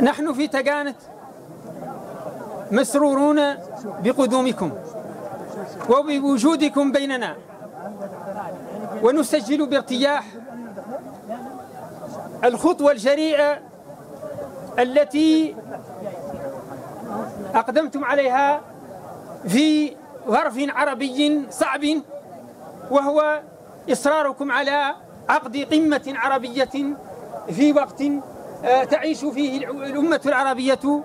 نحن في تكانت مسرورون بقدومكم وبوجودكم بيننا، ونسجل بارتياح الخطوة الجريئة التي أقدمتم عليها في ظرف عربي صعب، وهو إصراركم على عقد قمة عربية في وقت تعيش فيه الأمة العربية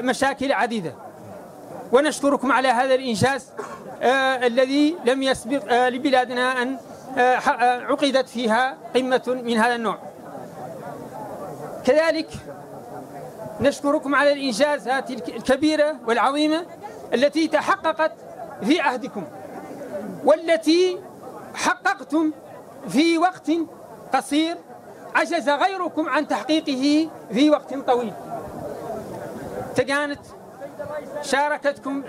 مشاكل عديدة. ونشكركم على هذا الإنجاز الذي لم يسبق لبلادنا أن عقدت فيها قمة من هذا النوع. كذلك نشكركم على الإنجازات الكبيرة والعظيمة التي تحققت في عهدكم، والتي حققتم في وقت قصير عجز غيركم عن تحقيقه في وقت طويل. تكانت شاركتكم،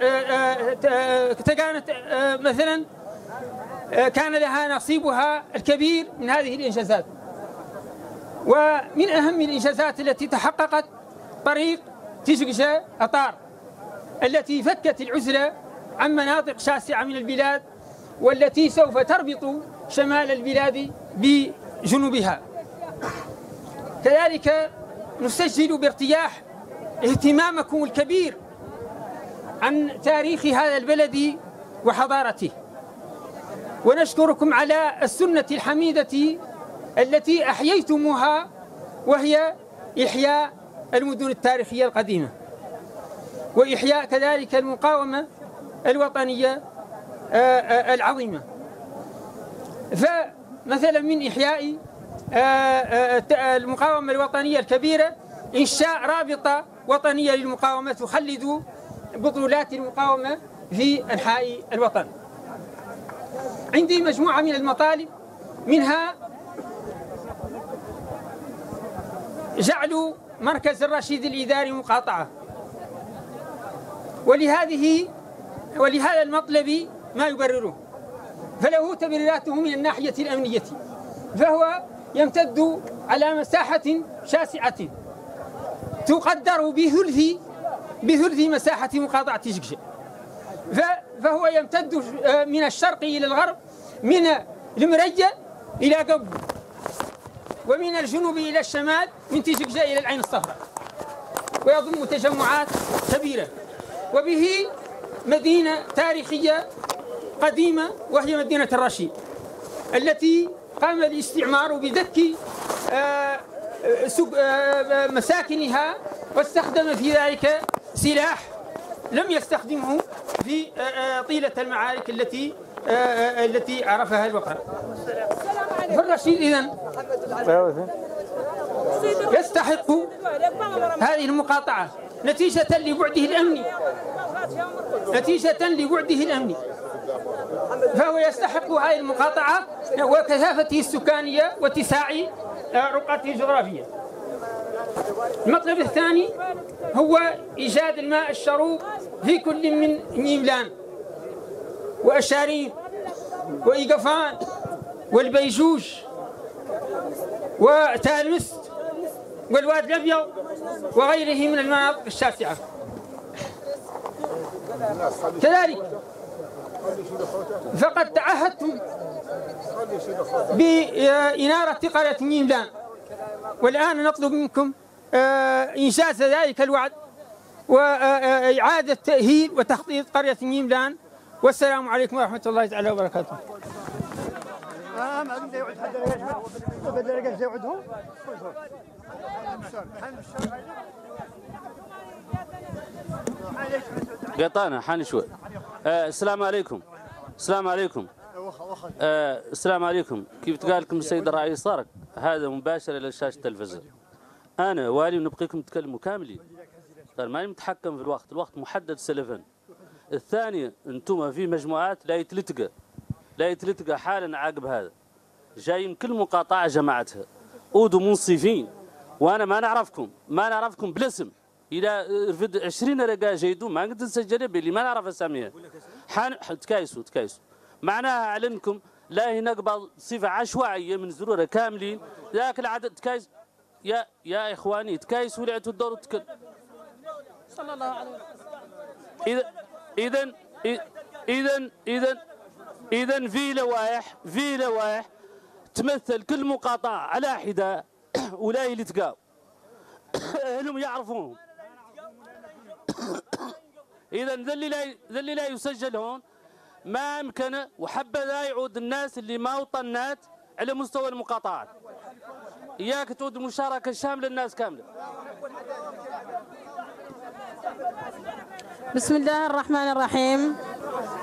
تكانت مثلا كان لها نصيبها الكبير من هذه الإنجازات. ومن أهم الإنجازات التي تحققت طريق تيشقشة أطار، التي فكت العزلة عن مناطق شاسعة من البلاد، والتي سوف تربط شمال البلاد بجنوبها. كذلك نسجل بارتياح اهتمامكم الكبير عن تاريخ هذا البلد وحضارته، ونشكركم على السنة الحميدة التي أحييتموها، وهي إحياء المدن التاريخية القديمة، وإحياء كذلك المقاومة الوطنية العظيمة. فمثلا من إحياء المقاومة الوطنية الكبيرة إنشاء رابطة وطنية للمقاومة تخلد بطولات المقاومة في أنحاء الوطن. عندي مجموعة من المطالب، منها جعل مركز الرشيد الإداري مقاطعة، ولهذا المطلب ما يبرره، فله تبريراته من الناحية الأمنية، فهو يمتد على مساحة شاسعة تقدر بثلث مساحة مقاطعة تجيجة، فهو يمتد من الشرق إلى الغرب، من المرية إلى قبو، ومن الجنوب إلى الشمال، من تيشقشة إلى العين الصفراء، ويضم تجمعات كبيرة. وبه مدينة تاريخية قديمة، وهي مدينة الرشيد، التي قام الاستعمار بدك مساكنها، واستخدم في ذلك سلاح لم يستخدمه في طيلة المعارك التي عرفها الوطن. في الرشيد إذن يستحق هذه المقاطعة نتيجة لبعده الأمني، فهو يستحق هذه المقاطعة وكثافته السكانية واتساع رقعته الجغرافية. المطلب الثاني هو إيجاد الماء الشروب في كل من نيملان وأشارين وأيقفان والبيجوج وتالمس والواد الأبيض وغيره من المناطق الشاسعة. كذلك فقد تعهدتم بإنارة قرية نيملان، والآن نطلب منكم إنجاز ذلك الوعد وإعادة تأهيل وتخطيط قرية نيملان. والسلام عليكم ورحمة الله تعالى وبركاته. قطعنا حنشوي. السلام عليكم. السلام عليكم. السلام عليكم. كيف تقال لكم السيد الرئيس صارك هذا مباشر الى شاشه التلفزيون. انا والي نبقيكم تتكلموا كاملين، ترى ماني متحكم في الوقت، الوقت محدد سلفا. الثاني انتم في مجموعات لا يتلتقى حالا عقب هذا، جاي من كل مقاطعه جماعتها اودوا منصفين، وانا ما نعرفكم بالاسم. الى رفد 20 رقا جيدو ما قد نسجل باللي ما نعرف اساميها. تكايسوا معناها اعلنكم لا هي نقبل صفه عشوائيه من زرورة كاملين ذاك العدد. تكايس يا إخواني تكايس ولعت الدور صلى الله عليه وسلم. إذا في لوائح تمثل كل مقاطعة على حدة. ولاي اللي تقاو أهلهم يعرفوهم. إذا ذا اللي لا يسجل هون ما أمكن وحبذا يعود الناس اللي ما وطنات على مستوى المقاطعات. إياك تعود مشاركة شاملة الناس كاملة. بسم الله الرحمن الرحيم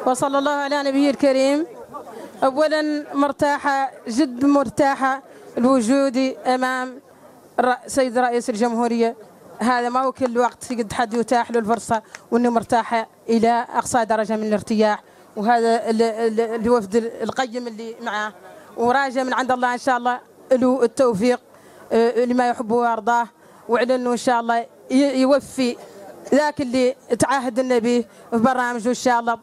وصلى الله على نبيه الكريم. أولا مرتاحة جد مرتاحة الوجود أمام سيد رئيس الجمهورية. هذا ما هو كل وقت قد حد يتاح له الفرصة وأنه مرتاحة إلى أقصى درجة من الارتياح. وهذا الوفد القيم اللي معاه وراجع من عند الله إن شاء الله له التوفيق لما يحبه ويرضاه، وعلى أنه إن شاء الله يوفي ذاك اللي تعاهد النبي في برامجه إن شاء الله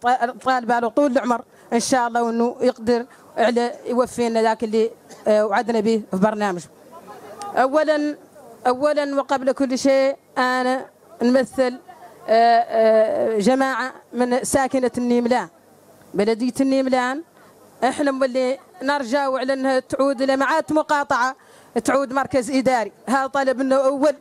طال باله طول العمر إن شاء الله، وأنه يقدر على يوفي لنا ذاك اللي وعدنا به في برنامجه. أولا وقبل كل شيء أنا نمثل جماعة من ساكنة النيملان بلدية النيملان. احنا مولي نرجع على انها تعود لمعات مقاطعة تعود مركز إداري. هذا طلب منه أول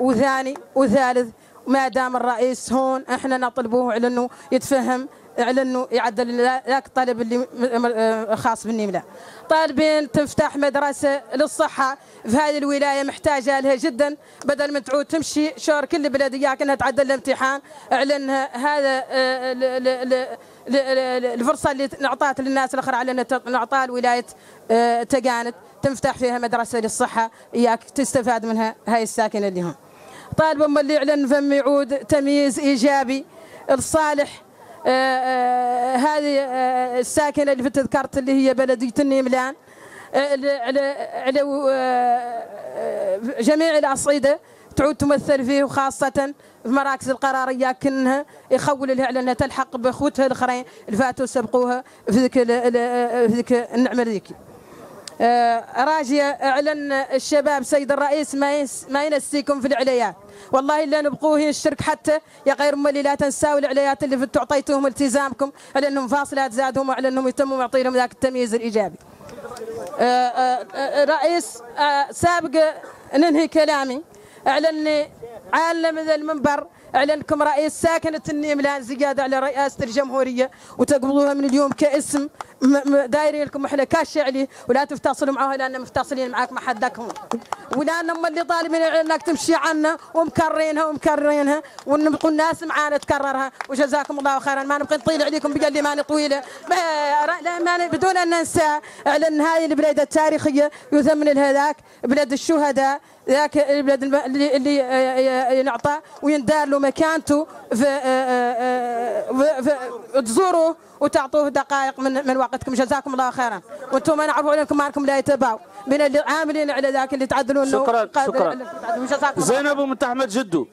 وثاني وثالث. ما دام الرئيس هون احنا نطلبوه على انه يتفهم على انه يعدل ذاك الطلب اللي خاص بالنيملان. طالبين تفتح مدرسة للصحة في هذه الولاية محتاجة لها جدا، بدل من تعود تمشي شور كل بلديات انها تعدل الامتحان على انها هذا الفرصة اللي نعطات للناس الأخرى على أن نعطاها الولاية تكانت تنفتح فيها مدرسة للصحة إياك تستفاد منها هاي الساكنة اللي هون. طالبا من اللي يعلن فم يعود تمييز إيجابي الصالح هذه الساكنة اللي في ذكرت اللي هي بلدية النيملان على جميع الأصعدة تعود تمثل فيه، وخاصة في مراكز القرارية كنها يخول لها على أنها تلحق بأخوتها الآخرين اللي فاتوا سبقوها في ذيك النعمة ذيك. راجية أعلن الشباب سيد الرئيس ما ينسيكم في العليات، والله إلا نبقوه الشرك حتى يا غير مولي لا تنساوا العليات اللي تعطيتهم التزامكم على أنهم فاصلات زادهم وعلى أنهم يتموا يعطيهم ذاك التمييز الإيجابي. رئيس سابق ننهي كلامي أعلن عالم ذا المنبر أعلنكم رئيس ساكنة النيملان زيادة على رئاسة الجمهورية وتقبلوها من اليوم كاسم دايرين لكم احنا كاش عليه، ولا تفتصلوا معها لأننا مفتصلين معاك ما حدكم، ولأن هم اللي طالبين أنك تمشي عنا ومكررينها ونبقوا الناس معانا تكررها. وجزاكم الله خيرا. ما نبقى نطيل عليكم بقلي ماني طويلة بدون أن ننسى أعلن هذه البلاد التاريخية يثمن لها ذاك بلاد الشهداء ذاك البلاد اللي نعطاه ويندار له مكانته في تزوروه وتعطوه دقائق من وقتكم. جزاكم الله خيرا. وانتم نعرفوا عليكم ماركم لا يتباعوا من اللي عاملين على ذاك اللي تعدلوا. شكرا. زينب من تحمد جدو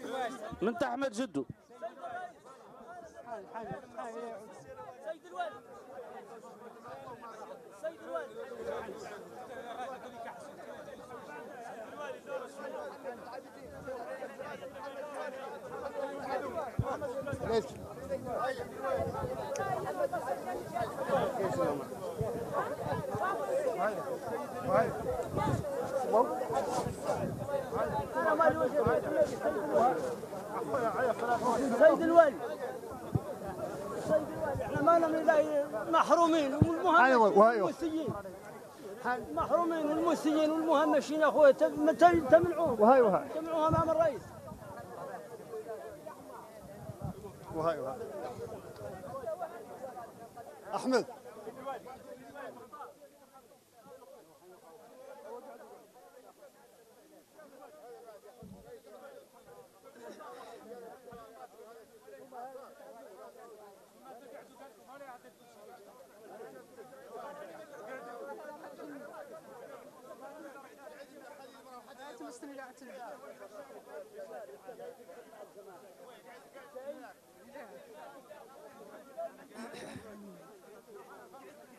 محرومين المسيين والمهمشين اخويا تمنعوهم تمنعوها امام الرئيس. وهاي أحمد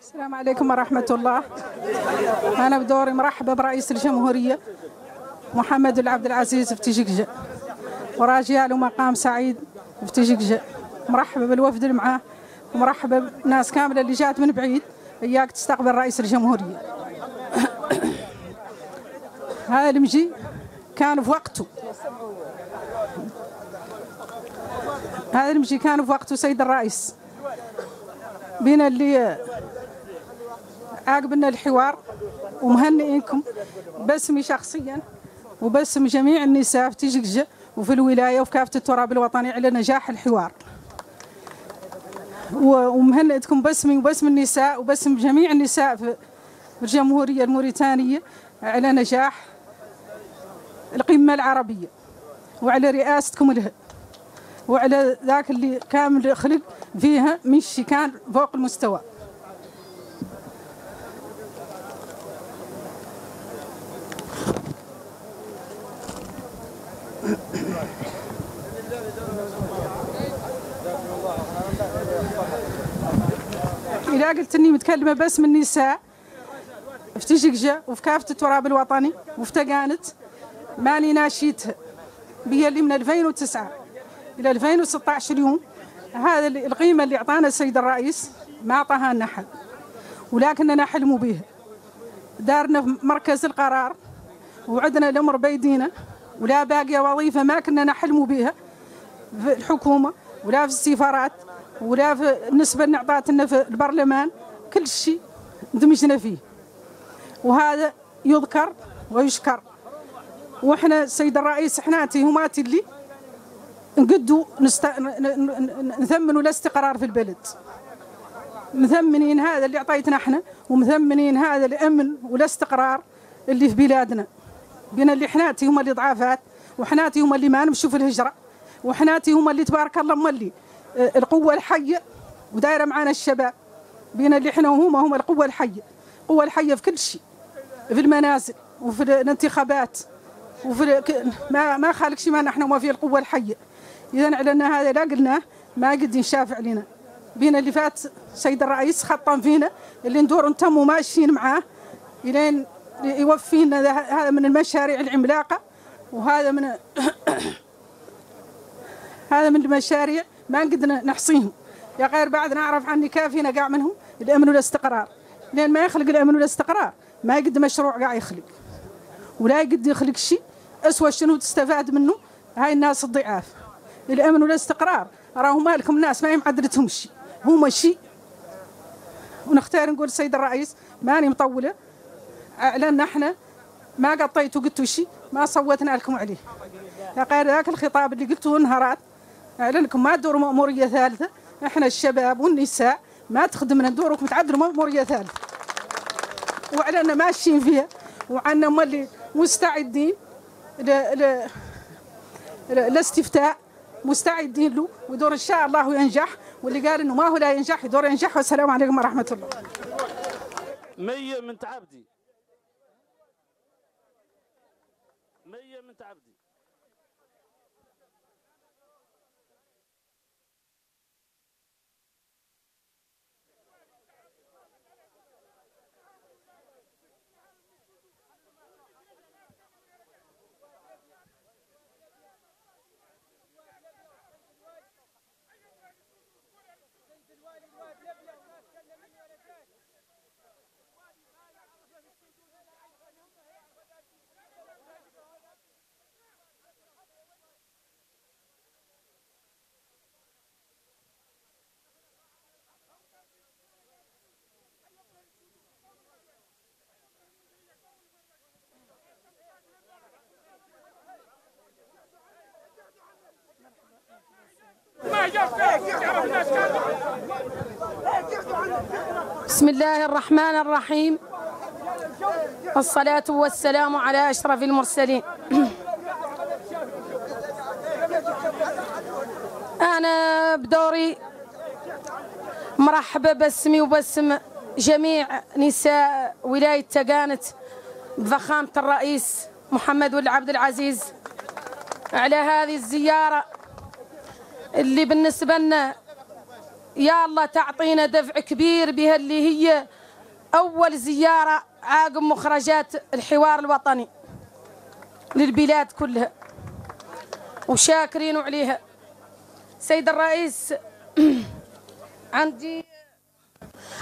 السلام عليكم ورحمة الله. أنا بدوري مرحبا برئيس الجمهورية محمد عبد العزيز في تجيجة، وراجع له مقام سعيد في تجيجة. مرحبا بالوفد اللي معاه، ومرحبا بالناس كامله اللي جات من بعيد، اياك تستقبل رئيس الجمهوريه. هذا المجي كان في وقته، هذا المجي كان في وقته سيد الرئيس. بينا اللي عاقبنا الحوار، ومهنئينكم باسمي شخصيا وباسم جميع النساء في تجيجة وفي الولايه وفي كافه التراب الوطني على نجاح الحوار. ومهنئتكم باسمي وباسم النساء وباسم جميع النساء في الجمهوريه الموريتانيه على نجاح القمه العربيه، وعلى رئاستكم لها، وعلى ذاك اللي كامل خلق فيها من شي كان فوق المستوى. إذا قلت إني متكلمة بس من النساء في تجيجة وفي كافة التراب الوطني وفي تكانت، مالي ناشيتها بي اللي من 2009 إلى 2016 اليوم. هذا القيمة اللي أعطانا السيد الرئيس ما أعطاها لنا حد، ولكننا حلموا بها. دارنا في مركز القرار وعدنا الأمر بيدينا، ولا باقية وظيفة ما كنا نحلموا بها في الحكومة ولا في السفارات ولا في النسبة اللي أعطتنا في البرلمان. كل شيء اندمجنا فيه، وهذا يذكر ويشكر. وإحنا السيد الرئيس إحناتي هماتي اللي نقدوا نثمنوا الاستقرار في البلد، مثمنين هذا اللي أعطيتنا إحنا، ومثمنين هذا الأمن والاستقرار اللي في بلادنا. بين اللي حناتي هما اللي ضعافات، وحناتي هما اللي ما نمشوا في الهجرة، وحناتي هما اللي تبارك الله هما اللي القوة الحية ودايرة معانا الشباب. بين اللي حنا هما القوة الحية، القوة الحية في كل شيء، في المنازل وفي الانتخابات وفي ما خالق شي ما نحن هما فيه القوة الحية. إذا علنا هذا لا قلناه ما قد ينشاف علينا. بين اللي فات سيد الرئيس خطا فينا اللي ندور نتموا ماشيين معاه إلين يوفينا. هذا من المشاريع العملاقة، وهذا من هذا من المشاريع ما قدرنا نحصيهم. يا غير بعد نعرف عني كافينا قاع منهم الأمن والاستقرار، لأن ما يخلق الأمن والاستقرار ما يقد مشروع قاع يخلق، ولا يقد يخلق شيء أسوأ شنو تستفاد منه هاي الناس الضعاف. الأمن والاستقرار راهو مالكم ناس ما يمعدلتهم شيء، هما شيء. ونختار نقول السيد الرئيس ماني مطولة، أعلنا احنا ما قطيتوا قلتوا شيء ما صوتنا لكم عليه. يا غير ذاك الخطاب اللي قلتوه انهارات، أعلنكم ما تدوروا مأمورية ثالثة. احنا الشباب والنساء ما تخدمنا ندوركم تعدلوا مأمورية ثالثة، وعلنا ماشيين فيها، وعنا هم اللي مستعدين للاستفتاء، مستعدين له، ودور ان شاء الله ينجح. واللي قال انه ما هو لا ينجح يدور ينجح. والسلام عليكم ورحمة الله. مية من تعبدي، مية من تعبدي. بسم الله الرحمن الرحيم، والصلاة والسلام على أشرف المرسلين. أنا بدوري مرحبا باسمي وباسم جميع نساء ولاية تكانت بفخامة الرئيس محمد ولد عبد العزيز على هذه الزيارة اللي بالنسبة لنا يا الله تعطينا دفع كبير بها، اللي هي أول زيارة عقب مخرجات الحوار الوطني. للبلاد كلها وشاكرين عليها. سيد الرئيس،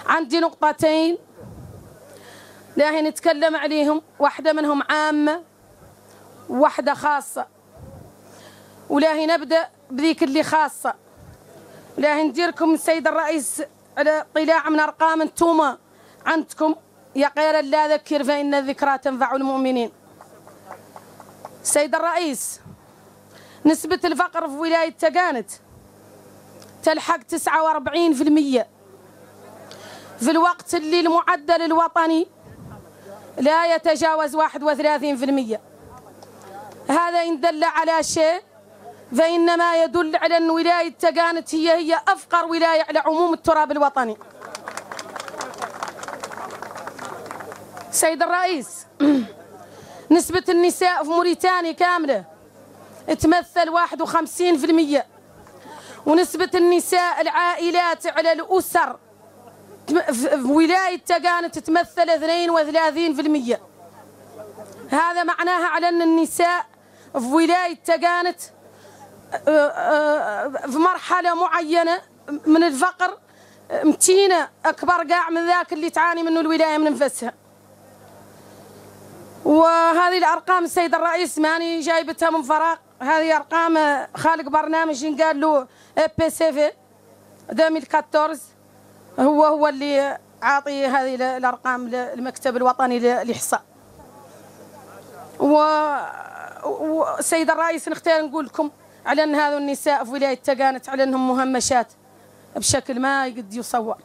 عندي نقطتين راهي نتكلم عليهم، واحدة منهم عامة وواحدة خاصة، ولاهي نبدأ بذيك اللي خاصة. لاهي نديركم السيد الرئيس على اطلاع من أرقام انتوما عندكم، يا قيل لا ذكر فإن الذكرى تنفع المؤمنين. سيد الرئيس، نسبة الفقر في ولاية تكانت تلحق 49%، في الوقت اللي المعدل الوطني لا يتجاوز 31%. هذا إن دل على شيء فإنما يدل على أن ولاية تكانت هي أفقر ولاية على عموم التراب الوطني. سيد الرئيس، نسبة النساء في موريتانيا كاملة تمثل 51%، ونسبة النساء العائلات على الأسر في ولاية تكانت تمثل 32%. هذا معناها على أن النساء في ولاية تكانت في مرحلة معينة من الفقر متينة أكبر قاع من ذاك اللي تعاني منه الولاية من نفسها. وهذه الأرقام السيد الرئيس ماني جايبتها من فراغ، هذه أرقام خالق برنامج قال له بي سي في 2014 هو اللي عاطي هذه الأرقام للمكتب الوطني للإحصاء. وسيد الرئيس، نختار نقول لكم على أن هذو النساء في ولاية تكانت على أنهم مهمشات بشكل ما يقد يصور،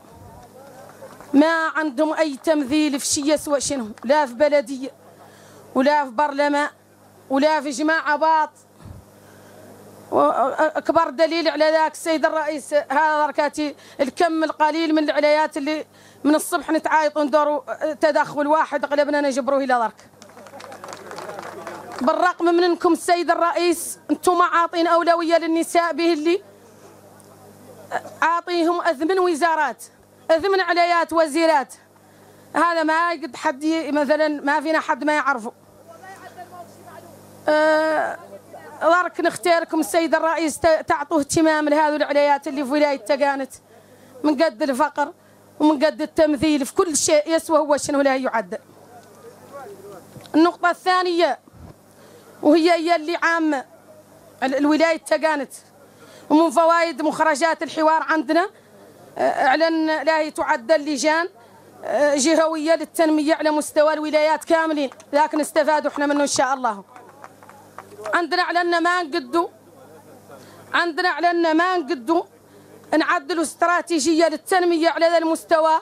ما عندهم أي تمثيل في شيء سوى شنو، لا في بلدية ولا في برلمان ولا في جماعة باط. أكبر دليل على ذاك السيد الرئيس هذا ركاتي الكم القليل من العلايات اللي من الصبح نتعايط وندوروا تدخل واحد قلبنا نجبروه إلى درك. بالرقم من انكم السيد الرئيس انتم عاطين اولويه للنساء، به اللي عاطيهم 8 وزارات، 8 علايات، وزيرات. هذا ما قد حد مثلا ما فينا حد ما يعرفه. درك نختاركم السيد الرئيس تعطوه اهتمام لهذه العلايات اللي في ولايه تكانت من قد الفقر ومن قد التمثيل في كل شيء يسوى هو شنو لا يعدل. النقطه الثانيه وهي اللي عامة الولاية تكانت، ومن فوائد مخرجات الحوار عندنا أعلن لا تعدل لجان جهوية للتنمية على مستوى الولايات كاملين، لكن استفادوا احنا منه إن شاء الله. عندنا أعلنا ما نقدوا، نعدلوا استراتيجية للتنمية على هذا المستوى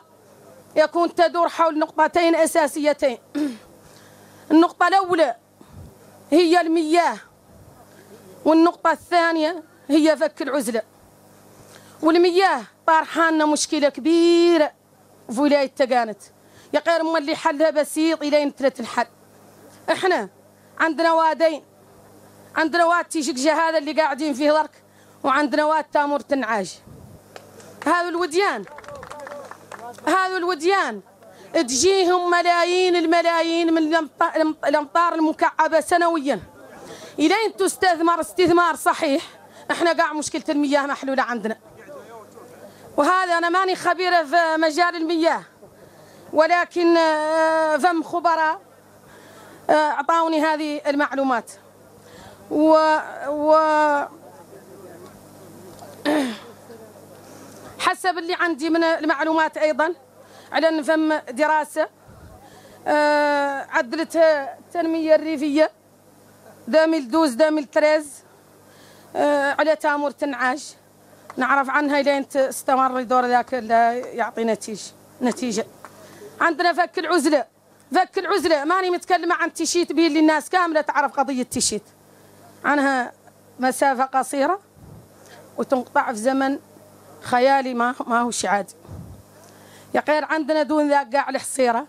يكون تدور حول نقطتين أساسيتين. النقطة الأولى هي المياه، والنقطة الثانية هي فك العزلة. والمياه طارحانا مشكلة كبيرة في ولاية تكانت، يا غير ما اللي حلها بسيط إلى نتلت الحل. احنا عندنا وادين، عندنا واد تيشقشة هذا اللي قاعدين فيه درك، وعندنا واد تامورت النعاج. هذو الوديان تجيهم ملايين الملايين من الامطار المكعبه سنويا، الين تستثمر استثمار صحيح احنا قاع مشكله المياه محلوله عندنا. وهذا انا ماني خبيره في مجال المياه، ولكن فم خبراء اعطاوني هذه المعلومات. و حسب اللي عندي من المعلومات ايضا على أن فم دراسة عدلتها التنمية الريفية 2012-2013 على تامورت النعاج، نعرف عنها لين استمر دور ذاك لا يعطي نتيجة. عندنا فك العزلة ماني متكلمة عن تيشيت، به اللي الناس كاملة تعرف قضية تيشيت، عنها مسافة قصيرة وتنقطع في زمن خيالي ما هوش عادي. يا غير عندنا دون ذاك كاع الحصيرة،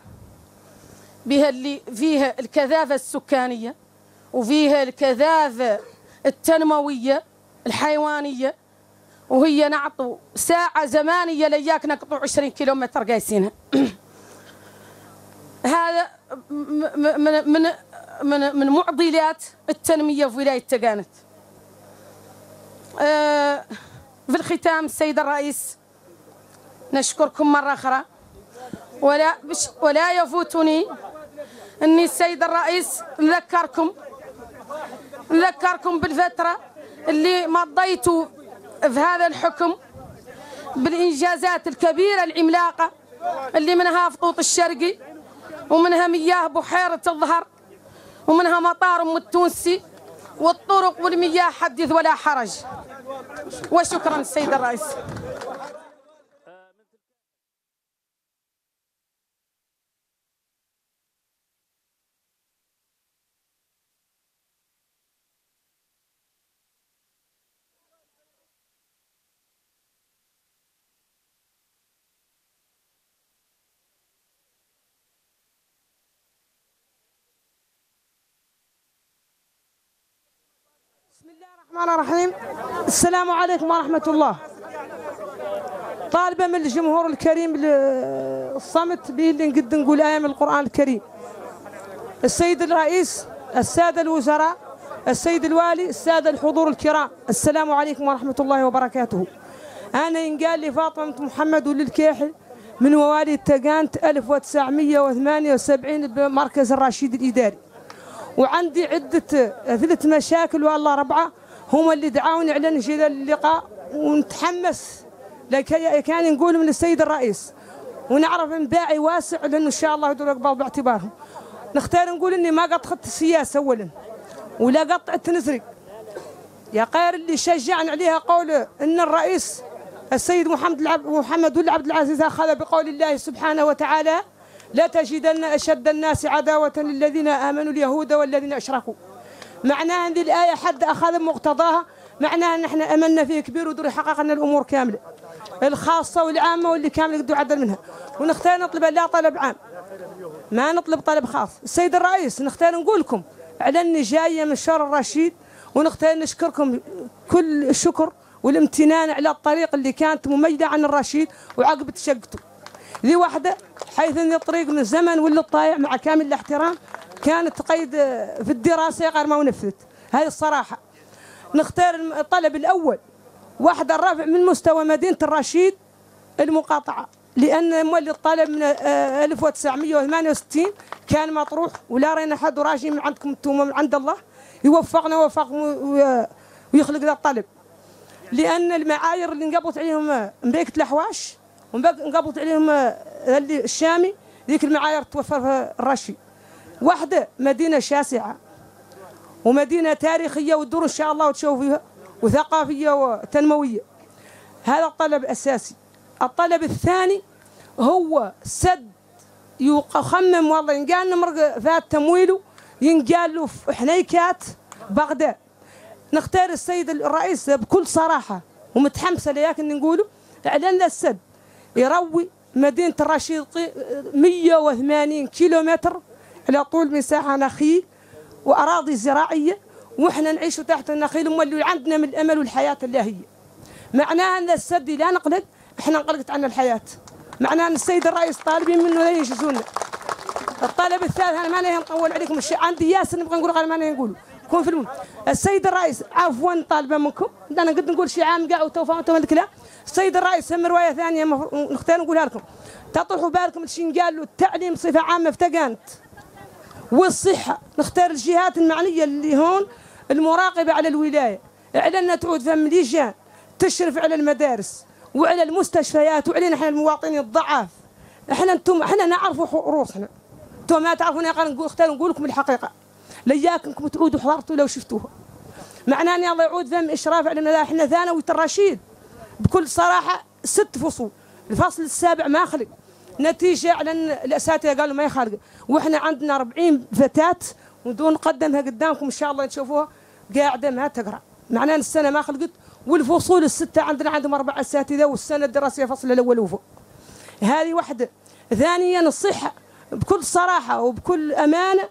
بها اللي فيها الكثافة السكانية وفيها الكثافة التنموية الحيوانية، وهي نعطوا ساعة زمانية لياك نقطعوا 20 كيلومتر قايسينها. هذا من من معضلات التنمية في ولاية تكانت. في الختام السيد الرئيس نشكركم مرة أخرى، ولا يفوتني أني السيد الرئيس نذكركم بالفترة اللي مضيتوا في هذا الحكم بالإنجازات الكبيرة العملاقة اللي منها خطوط الشرقي، ومنها مياه بحيرة الظهر، ومنها مطار أم التونسي، والطرق والمياه حدث ولا حرج. وشكرا السيد الرئيس. بسم الله الرحمن الرحيم. السلام عليكم ورحمة الله. طالبة من الجمهور الكريم الصمت به اللي نقد نقول آية من القرآن الكريم. السيد الرئيس، السادة الوزراء، السيد الوالي، السادة الحضور الكرام، السلام عليكم ورحمة الله وبركاته. أنا ينقال لي فاطمة محمد ولد الكاحل من مواليد تكانت 1978 بمركز الرشيد الإداري. وعندي عدة ثلاث مشاكل والله ربعة هما اللي دعاوني على نجي للقاء ونتحمس لكي كان نقول من السيد الرئيس، ونعرف انباعي واسع لأنه إن شاء الله يدور يقبل باعتبارهم. نختار نقول إني ما قد خدت السياسة أولا ولا قطعت نزري، يا قير اللي شجعني عليها قول إن الرئيس السيد محمد ولد عبد العزيز أخذ بقول الله سبحانه وتعالى: لا تجدن أشد الناس عداوة للذين آمنوا اليهود والذين أشركوا. معناها هذه الآية حد أخذ مقتضاها، معناها نحن أملنا فيه كبير ودور حققنا الأمور كاملة الخاصة والعامة واللي كامل قدوا عدل منها. ونختار نطلب لا طلب عام، ما نطلب طلب خاص. السيد الرئيس نختار نقول لكم على أني جاية من شارع الرشيد، ونختار نشكركم كل الشكر والامتنان على الطريق اللي كانت مميزة عن الرشيد وعقب تشقته ذي واحدة، حيث ان الطريق من زمن ولا الطايع مع كامل الاحترام كانت تقيد في الدراسة غير ما ونفذت. هذه الصراحة نختار الطلب الأول واحدة الرفع من مستوى مدينة الرشيد المقاطعة، لأن مولي الطلب من 1968 كان مطروح ولا رينا حد راجي من عندكم انتم، من عند الله يوفقنا ووفقكم ويخلق ذا الطلب، لأن المعايير اللي انقبضت عليهم مبيكة الأحواش ونقبضت عليهم اللي الشامي ذيك المعايير توفر في الرشي. واحدة مدينة شاسعة ومدينة تاريخية وتدور إن شاء الله وتشوفيها، وثقافية وتنموية. هذا الطلب الأساسي. الطلب الثاني هو سد يخمم والله ينقال نمرق فات تمويله ينقال له في حنيكات بغداد. نختار السيد الرئيس بكل صراحة ومتحمسة لياك إن نقوله إعلان السد يروي مدينة الرشيد 180 كيلومتر على طول مساحة نخيل وأراضي زراعية، وإحنا نعيش تحت النخيل ونولي عندنا من الأمل والحياة اللاهية. معناها أن السد لا نقلق، إحنا انقلقت عنا الحياة. معناها أن السيد الرئيس طالبين منه لا ينجزونا. الطالب الثالث أنا ما نهي نطول عليكم، عندي ياسر نبغى نقول غير ما نهي نقوله. كون في المهم السيد الرئيس عفوا طالبه منكم، انا قد نقول شي عام كاع وتوفاهم الكلام. السيد الرئيس هم روايه ثانيه نختار نقولها لكم، تطرحوا بالكم لشي قالوا التعليم بصفه عامه في تكانت والصحه. نختار الجهات المعنيه اللي هون المراقبه على الولايه على انها تعود فهم لجان تشرف على المدارس وعلى المستشفيات وعلينا احنا المواطنين الضعاف. احنا انتم احنا نعرفوا رؤوسنا، انتم ما تعرفونا. نختار نقول لكم الحقيقه لياكم تعودوا حضرتوا لو شفتوها. معناه اني الله يعود فهم اشراف على المدارس. احنا ثانوي الرشيد بكل صراحه 6 فصول، الفصل السابع ما خلق نتيجه على الاساتذه قالوا ما يخلق، واحنا عندنا 40 فتاه ودون نقدمها قدامكم ان شاء الله تشوفوها قاعده ما تقرا. معناه ان السنه ما خلقت، والفصول ال6 عندهم 4 اساتذه والسنه الدراسيه فصل الاول وفوق. هذه واحده. ثانيا الصحه بكل صراحه وبكل امانه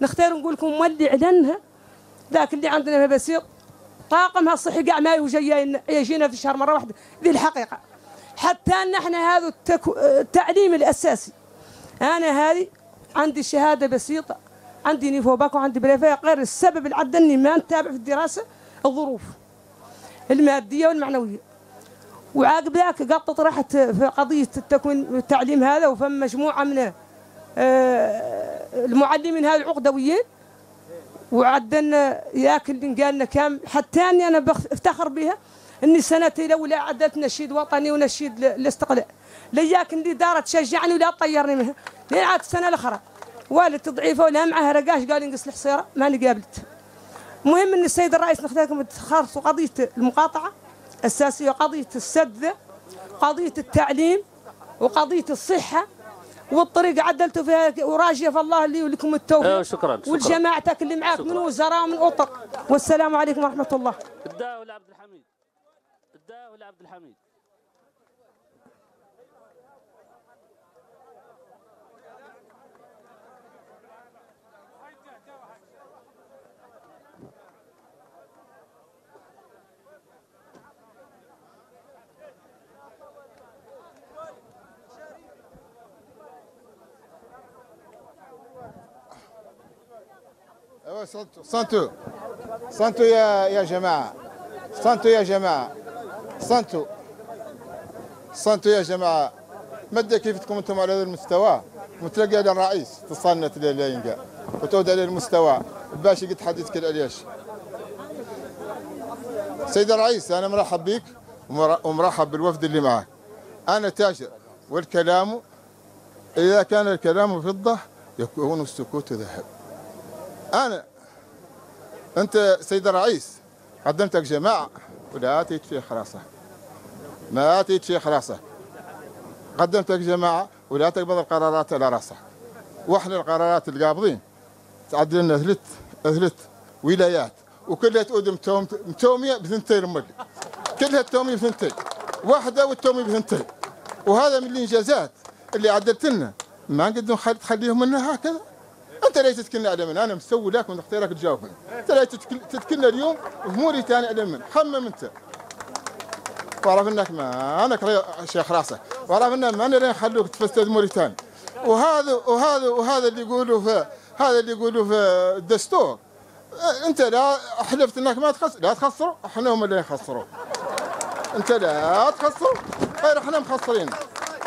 نختار نقول لكم مولي علنها ذاك اللي عندنا في بسيط طاقمها الصحي كاع ما يجينا في الشهر مره واحده، ذي الحقيقه. حتى ان احنا هذا التعليم الاساسي. انا هذه عندي شهاده بسيطه عندي نيفو باك وعندي بريفاية، غير السبب العدل اني ما نتابع في الدراسه الظروف الماديه والمعنويه. وعاقب ذاك قطت راحت في قضيه التكوين التعليم هذا، وفم مجموعه من المعلمين هذا العقدويين، وعدنا ياكل اللي قالنا كام، حتى اني انا افتخر بها اني سنتي الاولى عدت نشيد وطني ونشيد الاستقلال، لا ياكل اللي دارت تشجعني ولا تطيرني منها، لين عاد السنه الاخرى والدتي ضعيفه ولا معها رقاش قال ينقص الحصيره ماني قابلت. المهم ان السيد الرئيس نختاركم تخلصوا قضيه المقاطعه الاساسيه، قضيه السد، قضيه التعليم، وقضيه الصحه، والطريق عدلتوا فيها، وراجيه فالله لي ولكم التوفيق. ايوه شكرا. ولجماعتك اللي معاك من وزراء ومن اطر، والسلام عليكم ورحمه الله. الداوي لعبد الحميد. الداوي لعبد الحميد. صنتو صنتو يا جماعة، صنتو يا جماعة، صنتو صنتو يا جماعة. مدة كيفتكم انتم على هذا المستوى متلقى على الرئيس اتصالنا لا ينقع وتعود على المستوى باش قلت حديثك الالياش. سيد الرئيس انا مرحب بك ومرحب بالوفد اللي معك. انا تاجر والكلام اذا كان الكلام فضة يكون السكوت ذهب. أنا أنت سيد الرئيس قدمتك جماعة ولا أتيت في خلاصة، ما أتيت في خلاصة، قدمتك جماعة ولا تقبض القرارات على راسها. وإحنا القرارات القابضين تعدلنا ثلاث ولايات وكلها تؤدم متومية بثنتين، أمك كلها تومية بثنتين، واحدة والتومية بثنتين، وهذا من الإنجازات اللي عدلت لنا. ما نقدر تخليهم منا هكذا. انت لا تتكلم على من انا مسوي لك ونختارك تجاوبني، انت لا تتكلم اليوم في موريتانيا على من خمم انت، واعرف انك ما انا شيخ راسك، واعرف انك ما انا لا نخلوك تفسد موريتانيا. وهذا اللي يقولوا في الدستور، انت لا حلفت انك ما تخسر، لا تخسروا، احنا هم اللي يخسروا، انت لا تخسروا غير احنا مخسرين،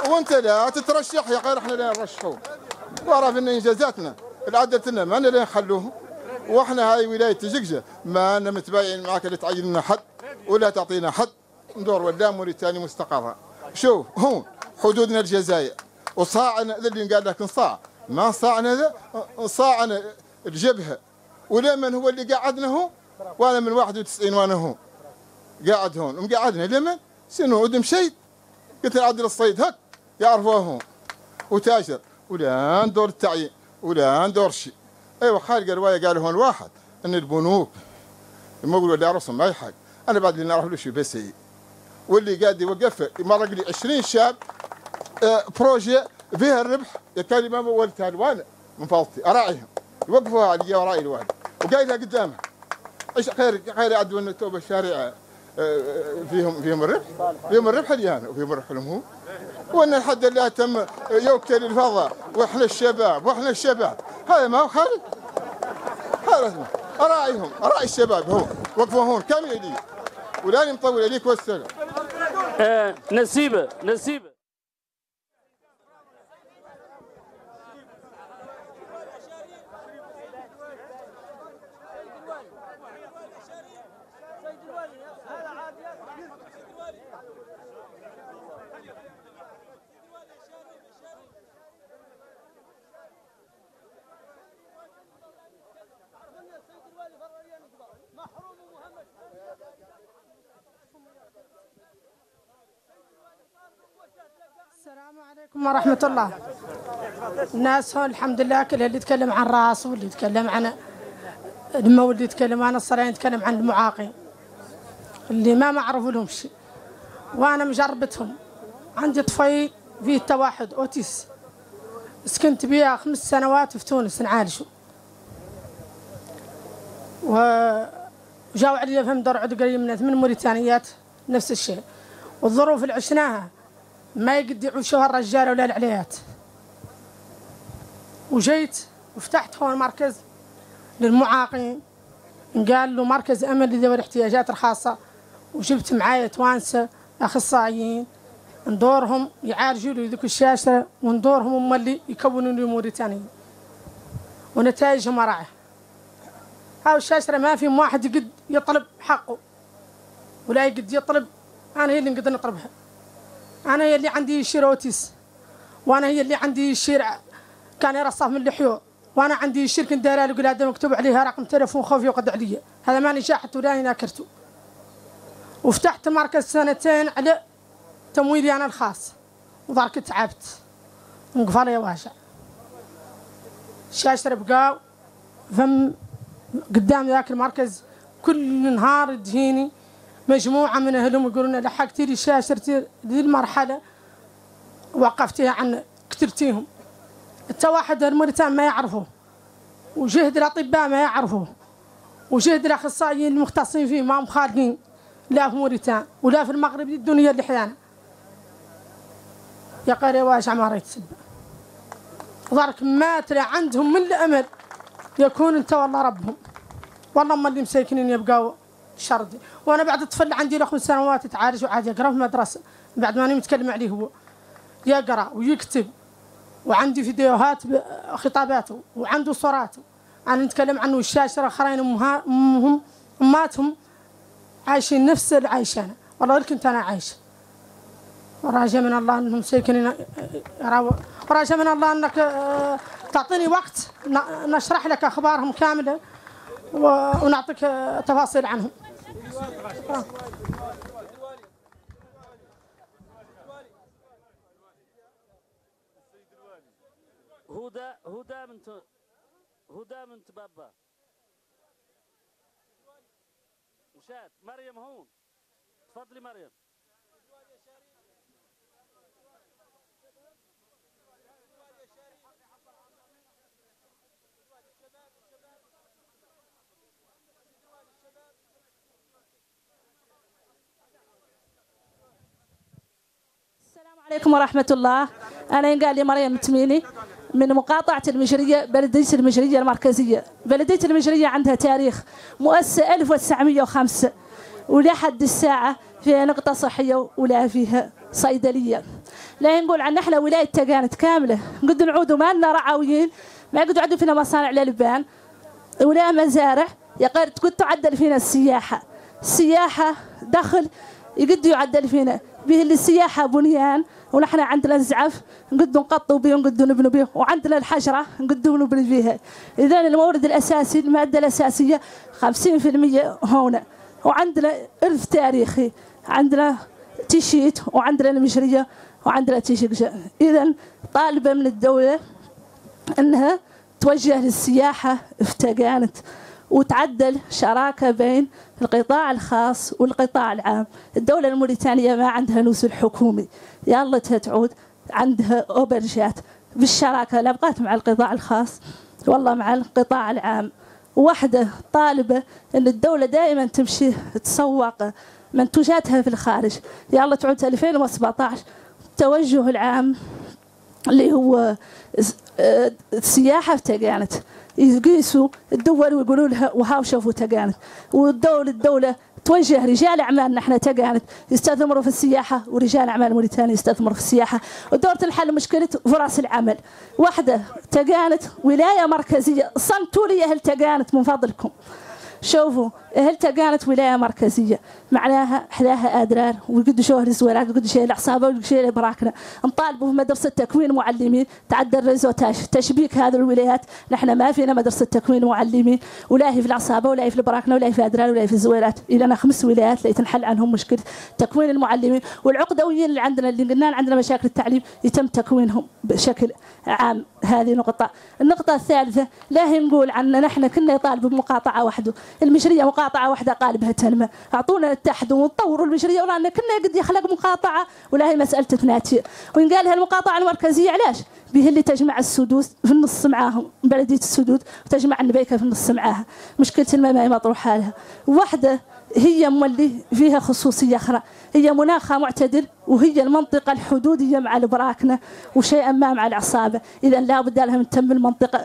وانت لا تترشح يا غير احنا اللي نرشحوك، واعرف ان انجازاتنا العدلت لنا ما لا نخلوهم. واحنا هاي ولايه تجيجة ما انا متبايعين معاك لا تعين لنا حد ولا تعطينا حد، ندور ولا موريتانيا مستقره. شوف هون حدودنا الجزائر وصاعنا اللي قال لك نصاع، ما صاعنا صاعنا الجبهه، ولا من هو اللي قعدنا هون؟ وانا من 91 وانا هون قاعد هون، ومقعدنا لمن؟ شنو ادم شيء؟ قلت عدل الصيد هك يعرفوه هون وتاجر، ولا ندور التعيين ولا ندور شيء. ايوه خالق الروايه قال هون واحد ان البنوك لما يقولوا لا رسم ما يحق، انا بعد اللي نعرف له شيء بس هي. واللي قاعد يوقف مرق لي 20 شاب بروجي فيها الربح يا كلمه مولتها الوالد من فضلتي اراعيهم يوقفوها عليا وراي الوالد وقايلها قدامها. ايش غير يعدوا ان التوبه الشارعه فيهم الربح، فيهم الربح اليانا وفيهم الربح لهم هو. وان الحد اللي تم يوكل الفضاء واحنا الشباب هذا ما هو خالد، هذا رايهم راي الشباب هو وقفوا هون كاملين ولاني مطول عليك والسلام. نسيبه ورحمة الله. الناس هون الحمد لله كل اللي يتكلم عن راسه واللي يتكلم عن المولد واللي يتكلم عن الصلاة يتكلم عن المعاقين اللي ما معرفوا لهم شيء. وانا مجربتهم، عندي طفيل فيه توحد اوتيس، سكنت بيها 5 سنوات في تونس نعالجه، وجاوا علي فهم درع قريب من 8 موريتانيات نفس الشيء، والظروف اللي عشناها ما يقد يعيشوها الرجال ولا العليات. وجيت وفتحت هون مركز للمعاقين، قال له مركز أمل لذوي الاحتياجات الخاصة، وجبت معايا توانسة أخصائيين ندورهم يعالجوا لي ذيك الشاشة، وندورهم هم اللي يكونوا لي موريتانيا ونتائجهم رائعة. هاو الشاشة ما فيهم واحد يقد يطلب حقه ولا يقد يطلب. أنا هي اللي نقدر نطلبها، أنا هي اللي عندي شيروتيس، وأنا هي اللي عندي شير كان يرصف من اللحية، وأنا عندي شير كنت دايرة القلادة مكتوب عليها رقم تلفون خوفي وقد عليا، هذا ماني شاحت ولا ناكرته. وفتحت مركز سنتين على تمويلي أنا الخاص، وضرك تعبت نقفل يا واجع. الشاشر بقاو فم قدام ذاك المركز كل نهار تجيني مجموعة من أهلهم يقولون لحقتي لي شاشرتي ذي المرحلة وقفتيها عن كثرتيهم. حتى واحد الموريتان ما يعرفوه، وجهد الأطباء ما يعرفوه، وجهد الأخصائيين المختصين فيه ما هم خالدين لا في موريتان ولا في المغرب الدنيا اللي حيانا. يا قاري واش عمارة تسب ضرك مات عندهم من الأمل يكون أنت والله ربهم. والله ما اللي مساكنين يبقاوا شردي. وأنا بعد الطفل عندي له 5 سنوات يتعالج وعاد يقرأ في المدرسة، بعد ما أنا متكلم عليه هو يقرأ ويكتب، وعندي فيديوهات خطاباته وعنده صوراته. أنا نتكلم عنه الشاشة الآخرين أمهم أماتهم عايشين نفس اللي عايش أنا، والله كنت أنا عايش. وراجع من الله أنهم ساكنين، وراجع من الله أنك تعطيني وقت نشرح لك أخبارهم كاملة ونعطيك تفاصيل عنهم. هدى من تبابا مشات مريم هون، تفضلي مريم. السلام عليكم ورحمة الله. أنا قال لي مريم تميني من مقاطعة المجرية، بلدية المجرية المركزية. بلدية المجرية عندها تاريخ، مؤسسة 1905 ولحد الساعة فيها نقطة صحية ولا فيها صيدلية. لا نقول عن احنا ولاية تكانت كاملة نقد نعودوا مالنا رعاويين، ما قد عدوا فينا مصانع للبان ولا مزارع، يقدر تقد تعدل فينا السياحة. السياحة دخل يقدر يعدل فينا به السياحة بنيان، ونحن عندنا الزعف نقدو نقطو به ونقدو نبنو به، وعندنا الحجرة نقدو نبنو بها. إذا المورد الأساسي المادة الأساسية 50% هنا، وعندنا إرث تاريخي، عندنا تيشيت وعندنا المشرية وعندنا تيشقشة. إذا طالبة من الدولة أنها توجه للسياحة في تكانت، وتعدل شراكة بين القطاع الخاص والقطاع العام. الدولة الموريتانية ما عندها نوس الحكومي، يلا تعود عندها أوبرجات بالشراكة، لا بقات مع القطاع الخاص والله مع القطاع العام. واحدة طالبة أن الدولة دائما تمشي تسوق منتوجاتها في الخارج، يلا تعود 2017 التوجه العام اللي هو السياحة في تكانت، يقيسوا الدول ويقولوا لها وهاو شافوا تكانت. والدولة توجه رجال اعمال نحن تكانت يستثمروا في السياحه، ورجال اعمال موريتانيا يستثمروا في السياحه، ودورة الحل مشكله فرص العمل. واحده تكانت ولايه مركزيه، صنتوا لي اهل تكانت من فضلكم، شوفوا اهل تكانت ولايه مركزيه معناها حلاها ادرار، وقد شهر زويراك وقد شيء العصابه وقد شيء براكنا. نطالبوا بمدرسه تكوين معلمين، تعدل ريزوتاج تشبيك هذه الولايات. نحن ما فينا مدرسه تكوين معلمين ولا هي في العصابه ولا هي في البراكنه ولا هي في ادرار ولا هي في الزويرات. الى 5 ولايات اللي تنحل عنهم مشكله تكوين المعلمين والعقدويين اللي عندنا اللي قلنا عندنا مشاكل التعليم يتم تكوينهم بشكل عام. هذه نقطه. النقطه الثالثه لا نقول عنا نحن كنا يطالبوا بمقاطعه وحده، المشريه مقاطعه واحده قالبها تنمى، اعطونا نتحدوا ونطوروا المشريه، ولا كنا قد يخلق مقاطعه ولا هي مساله تناتير. وين قال هالمقاطعه المركزيه علاش؟ به اللي تجمع السدود في النص معاهم بلديه السدود وتجمع النبيكه في النص معاها. مشكله الماء مطروحه لها وحده هي مولي فيها خصوصيه اخرى، هي مناخها معتدل وهي المنطقه الحدوديه مع البراكنه وشيئا ما مع العصابه، اذا لا بد لها من تم المنطقه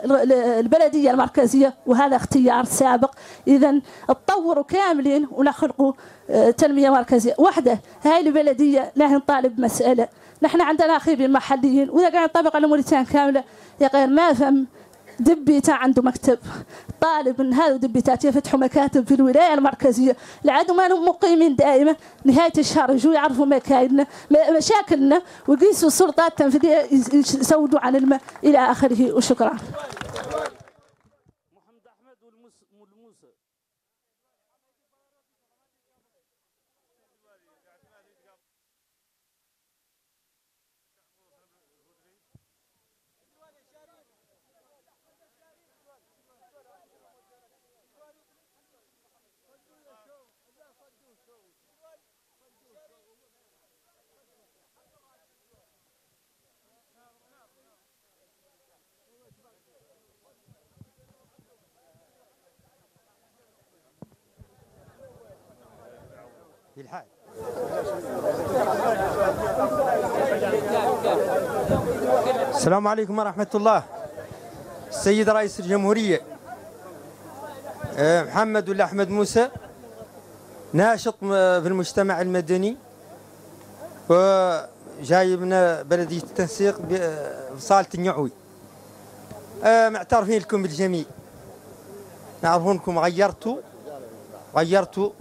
البلديه المركزيه وهذا اختيار سابق، اذا تطوروا كاملين ونخلقوا تنميه مركزيه، وحده هاي البلديه لا نطالب مساله، نحن عندنا خيبين محليين واذا قاعد نطبق على موريتانيا كامله يا غير ما فهم دبيتا عنده مكتب، طالب من هذا دبيتات يفتحوا مكاتب في الولايه المركزيه، لعادوا ما هم مقيمين دائما، نهايه الشهر يجوا يعرفوا مكايدنا، مشاكلنا ويقيسوا السلطات التنفيذيه يسودوا عن الماء الى اخره وشكرا. الحال السلام عليكم ورحمة الله. السيد رئيس الجمهورية محمد ولد أحمد موسى ناشط في المجتمع المدني وجاي من بلدية التنسيق بصالة النعوي. معترفين لكم بالجميع، نعرفونكم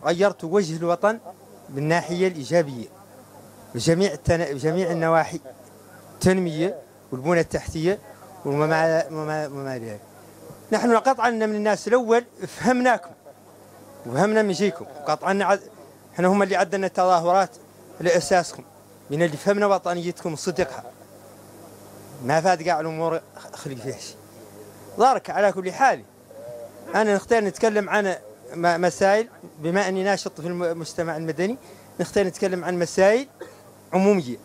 غيرتوا وجه الوطن بالناحية الإيجابية بجميع النواحي، التنمية والبنى التحتية وما ذلك. نحن قطعا من الناس الأول فهمناكم وفهمنا من جيكم، قطعا احنا هم اللي عدنا تظاهرات لأساسكم، من اللي فهمنا وطنيتكم وصدقها، ما فات كاع الأمور خلق فيها شيء. ضارك على كل حال أنا نختار نتكلم عن مسائل، بما أني ناشط في المجتمع المدني نختار نتكلم عن مسائل عمومية،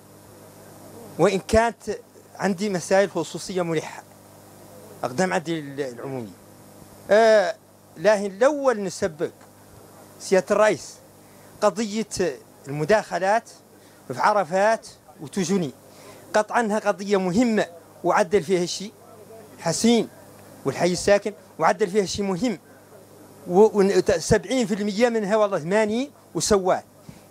وإن كانت عندي مسائل خصوصية ملحة أقدم عندي العمومية. لكن الأول نسبق سيادة الرئيس قضية المداخلات في عرفات وتجني، قطعا قضية مهمة وعدل فيها شيء حسين والحي الساكن، وعدل فيها شيء مهم 70% منها والله 80 وسواه،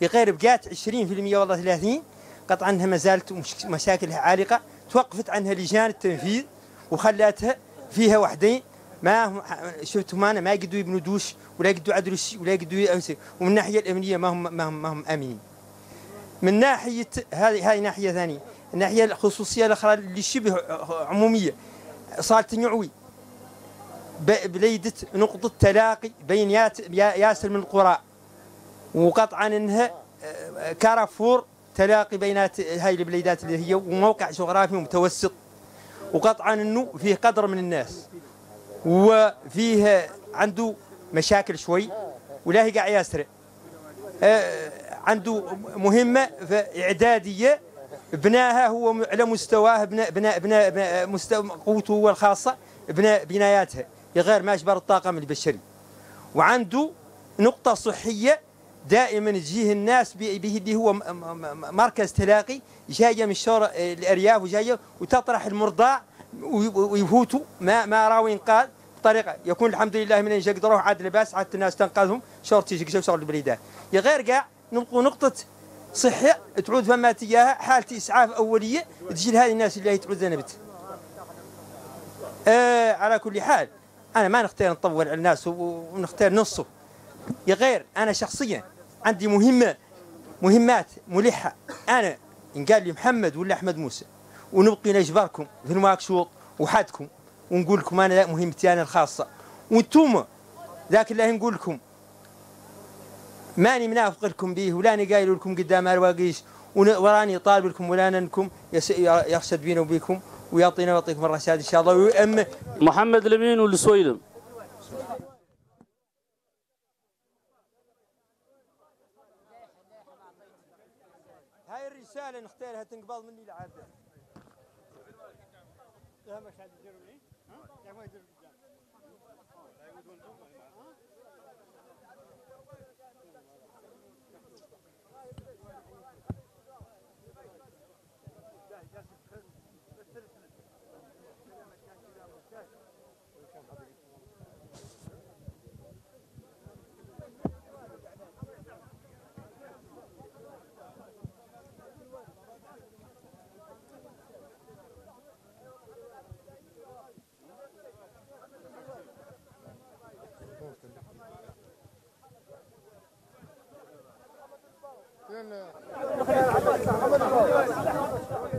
غير بقات 20% والله 30 قطعا ما زالت مشاكلها عالقه، توقفت عنها لجان التنفيذ وخلاتها فيها وحدين، ما شفتهم انا ما يقدروا يبنوا دوش ولا يقدروا يعدلوا شيء ولا يقدروا، ومن الناحيه الامنيه ما هم امنين. من ناحيه هذه ناحيه ثانيه، الناحيه الخصوصيه الاخرى اللي شبه عموميه صالة النعوي بليدة نقطة تلاقي بين ياسر من القراء، وقطعا انها كارفور تلاقي بينات هاي البليدات اللي هي وموقع جغرافي متوسط، وقطعا انه فيه قدر من الناس وفيه عنده مشاكل شوي ولا هي قاع ياسر عنده مهمة اعدادية بناها هو على مستواه، بناء مستوى قوته هو الخاصة بناياتها غير ما أجبر الطاقم البشري، وعنده نقطة صحية دائما تجيه الناس به اللي هو مركز تلاقي جاية من شور الأرياف وجاية وتطرح المرضاع ويفوتوا ما راوا ينقاذ بطريقة يكون الحمد لله من إن يقدروه عاد لباس عاد الناس تنقذهم شور تيشقشة وشور البليدات، يا غير كاع نقطة صحية تعود فما تياها حالة إسعاف أولية تجي لهذه الناس اللي هي تعود ذنبت. على كل حال أنا ما نختار نطول على الناس ونختار نصه، يا غير أنا شخصيا عندي مهمات ملحة. أنا إن قال لي محمد ولا أحمد موسى ونبقي نجبركم في نواكشوط وحدكم ونقول لكم أنا مهمتي أنا الخاصة، وأنتم ذاك الله نقول لكم ماني منافق لكم به ولا أنا قايل لكم قدام الواقيش وراني طالب لكم ولا أنا أنكم يرشد بينا وبيكم ويعطينا ويعطيكم الرشاد ان شاء الله. ويؤمن محمد الأمين والسويلم. هاي الرساله نختارها تنقبض مني العاده. لا مش هتديروا ليه؟ ها؟ يعني ما يديروا قدام. لا يودون لهم. ها؟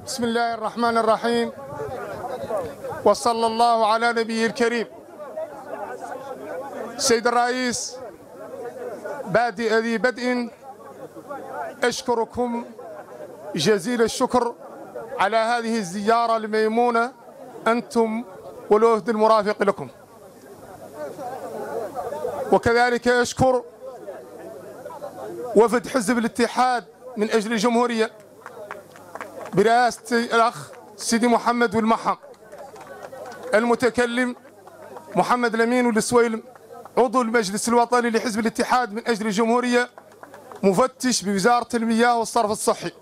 بسم الله الرحمن الرحيم، وصلى الله على نبي الكريم. سيد الرئيس، بادئ ذي بدء، أشكركم جزيل الشكر على هذه الزيارة الميمونة أنتم والعهد المرافق لكم، وكذلك أشكر وفد حزب الاتحاد من أجل الجمهورية برئاسة الأخ سيدي محمد والمحم المتكلم محمد الأمين والسويلم، عضو المجلس الوطني لحزب الاتحاد من أجل الجمهورية، مفتش بوزارة المياه والصرف الصحي.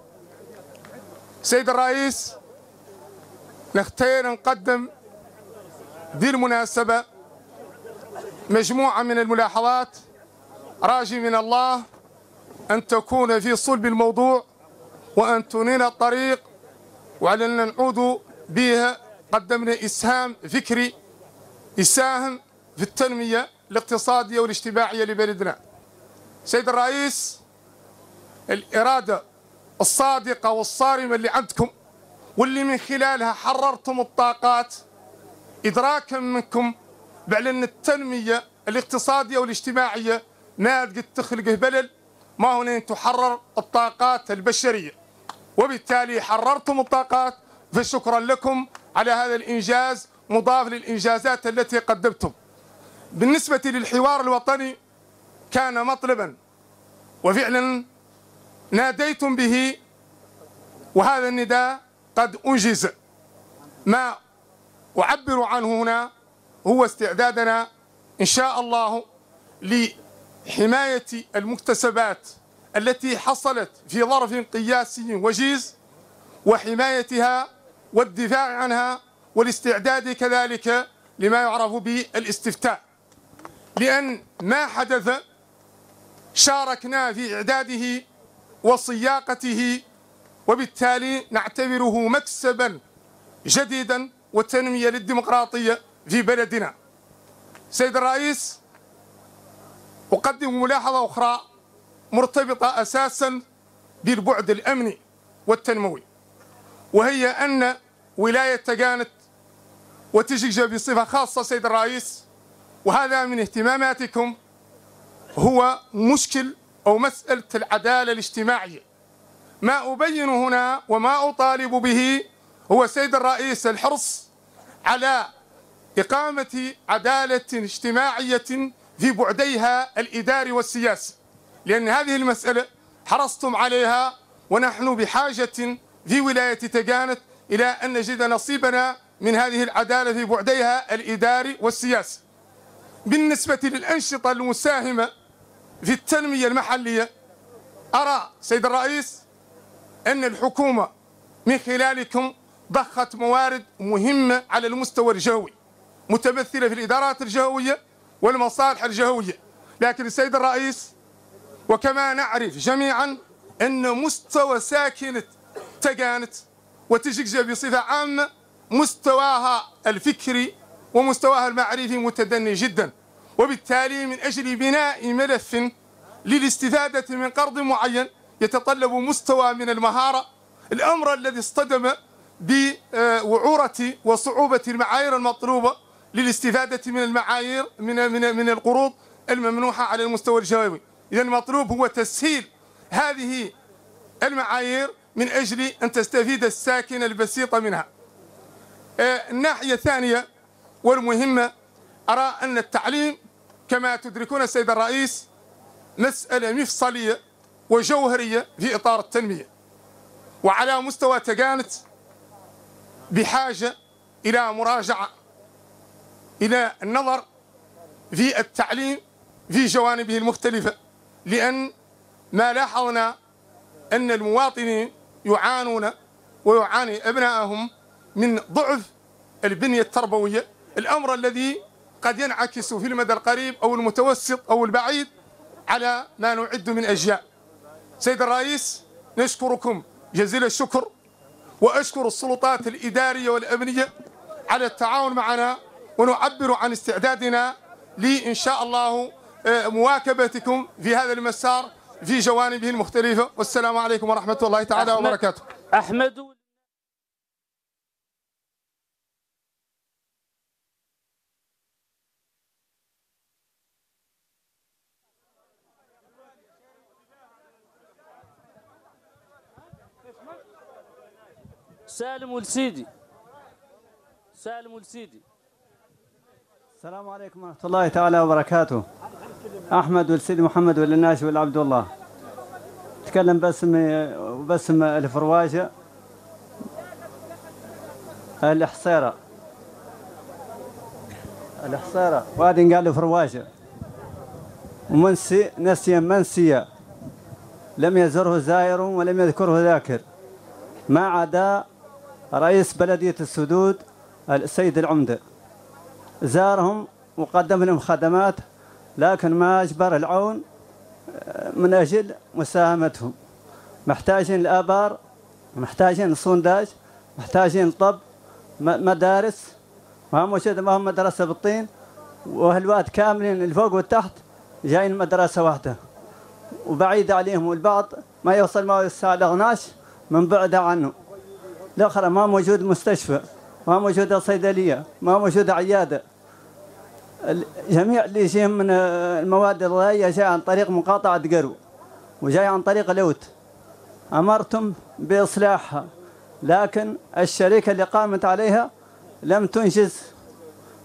سيد الرئيس، نختار نقدم ذي المناسبة مجموعة من الملاحظات، راجي من الله أن تكون في صلب الموضوع وأن تنير الطريق، وعلينا نعود بها. قدمنا إسهام فكري يساهم في التنمية الاقتصادية والاجتماعية لبلدنا. سيد الرئيس، الإرادة الصادقة والصارمة اللي عندكم واللي من خلالها حررتم الطاقات، إدراكا منكم بعلن التنمية الاقتصادية والاجتماعية ما قد تخلقه بلد ما هنا تحرر الطاقات البشرية، وبالتالي حررتم الطاقات، فشكرا لكم على هذا الإنجاز مضاف للإنجازات التي قدمتم. بالنسبة للحوار الوطني كان مطلبا وفعلا ناديتم به، وهذا النداء قد أنجز. ما أعبر عنه هنا هو استعدادنا إن شاء الله لحماية المكتسبات التي حصلت في ظرف قياسي وجيز، وحمايتها والدفاع عنها، والاستعداد كذلك لما يعرف بالاستفتاء، لأن ما حدث شاركنا في إعداده وصياغته، وبالتالي نعتبره مكسبا جديدا وتنمية للديمقراطية في بلدنا. سيد الرئيس، أقدم ملاحظة أخرى مرتبطة أساسا بالبعد الأمني والتنموي، وهي أن ولاية تكانت وتجيجة بصفة خاصة سيد الرئيس، وهذا من اهتماماتكم، هو مشكل أو مسألة العدالة الاجتماعية. ما أبين هنا وما أطالب به هو سيد الرئيس الحرص على إقامة عدالة اجتماعية في بعديها الإداري والسياسي، لأن هذه المسألة حرصتم عليها، ونحن بحاجة في ولاية تكانت إلى أن نجد نصيبنا من هذه العدالة في بعديها الإداري والسياسي. بالنسبة للأنشطة المساهمة في التنمية المحلية، أرى سيد الرئيس أن الحكومة من خلالكم ضخت موارد مهمة على المستوى الجوي، متمثلة في الإدارات الجوية والمصالح الجوية، لكن السيد الرئيس وكما نعرف جميعا أن مستوى ساكنة تكانت وتجيجة بصفة عامة مستواها الفكري ومستواها المعرفي متدني جدا، وبالتالي من أجل بناء ملف للاستفادة من قرض معين يتطلب مستوى من المهارة، الأمر الذي اصطدم بوعورة وصعوبة المعايير المطلوبة للاستفادة من المعايير من القروض الممنوحة على المستوى الجوي. إذا المطلوب هو تسهيل هذه المعايير من أجل أن تستفيد الساكنة البسيطة منها. الناحية الثانية والمهمة، أرى أن التعليم كما تدركون السيد الرئيس مسألة مفصلية وجوهرية في إطار التنمية، وعلى مستوى تكانت بحاجة إلى مراجعة، إلى النظر في التعليم في جوانبه المختلفة، لأن ما لاحظنا أن المواطنين يعانون ويعاني أبنائهم من ضعف البنية التربوية، الأمر الذي قد ينعكس في المدى القريب أو المتوسط أو البعيد على ما نعد من أجيال. سيد الرئيس، نشكركم جزيل الشكر، وأشكر السلطات الإدارية والأمنية على التعاون معنا، ونعبر عن استعدادنا لإن شاء الله مواكبتكم في هذا المسار في جوانبه المختلفة. والسلام عليكم ورحمة الله تعالى وبركاته. أحمد. سالم والسيدي، سالم والسيدي. السلام عليكم ورحمة الله تعالى وبركاته. أحمد والسيدي محمد والناش والعبد الله. أتكلم باسم الفرواجة الحصيرة، الحصيرة وادي نقال الفرواجة، ومنسي نسيا منسيا لم يزره زائر ولم يذكره ذاكر، ما عدا رئيس بلدية السدود السيد العمدة. زارهم وقدم لهم خدمات، لكن ما أجبر العون من أجل مساهمتهم. محتاجين الآبار، محتاجين الصنداج، محتاجين طب، مدارس، ما هم مدرسة بالطين، وهالواد كاملين الفوق والتحت جايين مدرسة واحدة، وبعيد عليهم، والبعض ما يوصل ما الساعة 12 من بعد عنه. الأخرى ما موجود مستشفى، ما موجودة صيدلية، ما موجودة عيادة. جميع اللي يجيهم من المواد الغذائية جاي عن طريق مقاطعة قرو، وجاي عن طريق لوت. أمرتم بإصلاحها، لكن الشركة اللي قامت عليها لم تنجز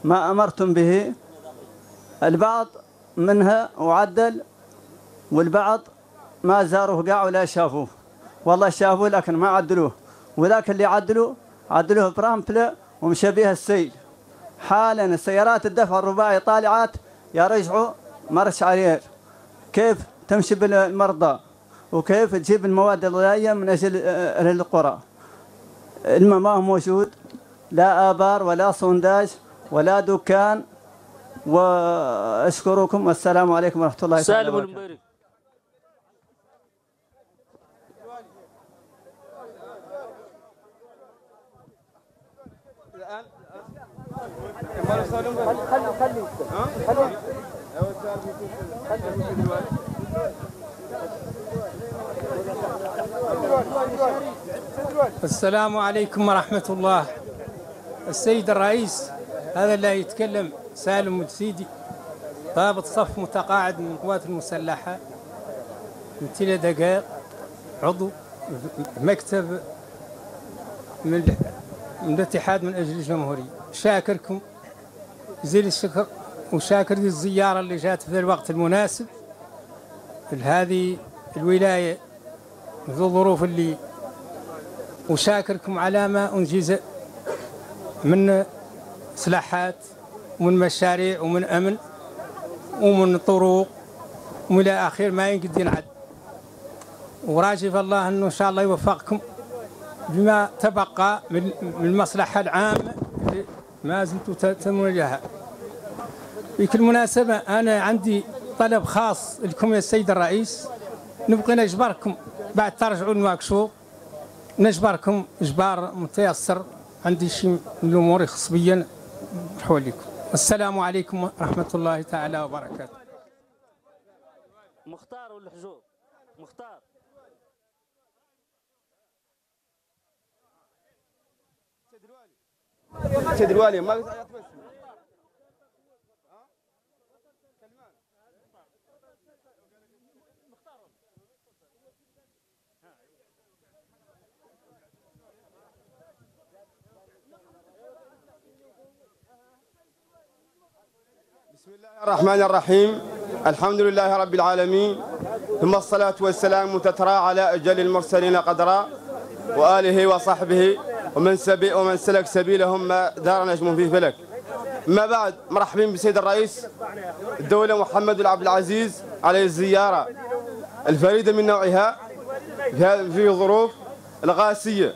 ما أمرتم به. البعض منها وعدل، والبعض ما زاروه قاع ولا شافوه. والله شافوه لكن ما عدلوه، وذاك اللي عدلوه برامبلة ومشى بها السيل. حالا السيارات الدفع الرباعي طالعات يرجعوا مرش عرير. كيف تمشي بالمرضى، وكيف تجيب المواد الغذائية من أجل أهل القرى؟ الماء ما هو موجود، لا آبار ولا صنداج ولا دكان. وأشكركم والسلام عليكم ورحمة الله تعالى وبركاته. السلام عليكم ورحمة الله. السيد الرئيس، هذا اللي يتكلم سالم السيدي، ضابط صف متقاعد من القوات المسلحة، من 3 دقائق، عضو مكتب من الاتحاد من أجل الجمهورية. شاكركم جزيل الشكر، وشاكر الزيارة اللي جات في الوقت المناسب لهذه الولاية في الظروف اللي، وشاكركم على ما أنجز من إصلاحات ومن مشاريع ومن أمن ومن طرق وإلى آخر ما ينقد ينعد. وراجف الله أنه إن شاء الله يوفقكم بما تبقى من المصلحة العامة ما زلتوا تتمون لها. بكل مناسبة أنا عندي طلب خاص لكم يا السيد الرئيس، نبقي نجبركم بعد ترجعوا لنواكشوط، نجبركم إجبار متيسر، عندي شيء من الأمور يخص بيا حوليكم. والسلام عليكم ورحمة الله تعالى وبركاته. مختار والحجور، مختار. تدري ما بسم الله الرحمن الرحيم. الحمد لله رب العالمين، ثم الصلاة والسلام تترى على أجل المرسلين قدرا وآله وصحبه ومن سلك سبيلهم دار نجمهم في فلك. ما بعد، مرحبين بسيد الرئيس الدولة محمد ولد عبد العزيز على الزيارة الفريدة من نوعها في ظروف القاسية.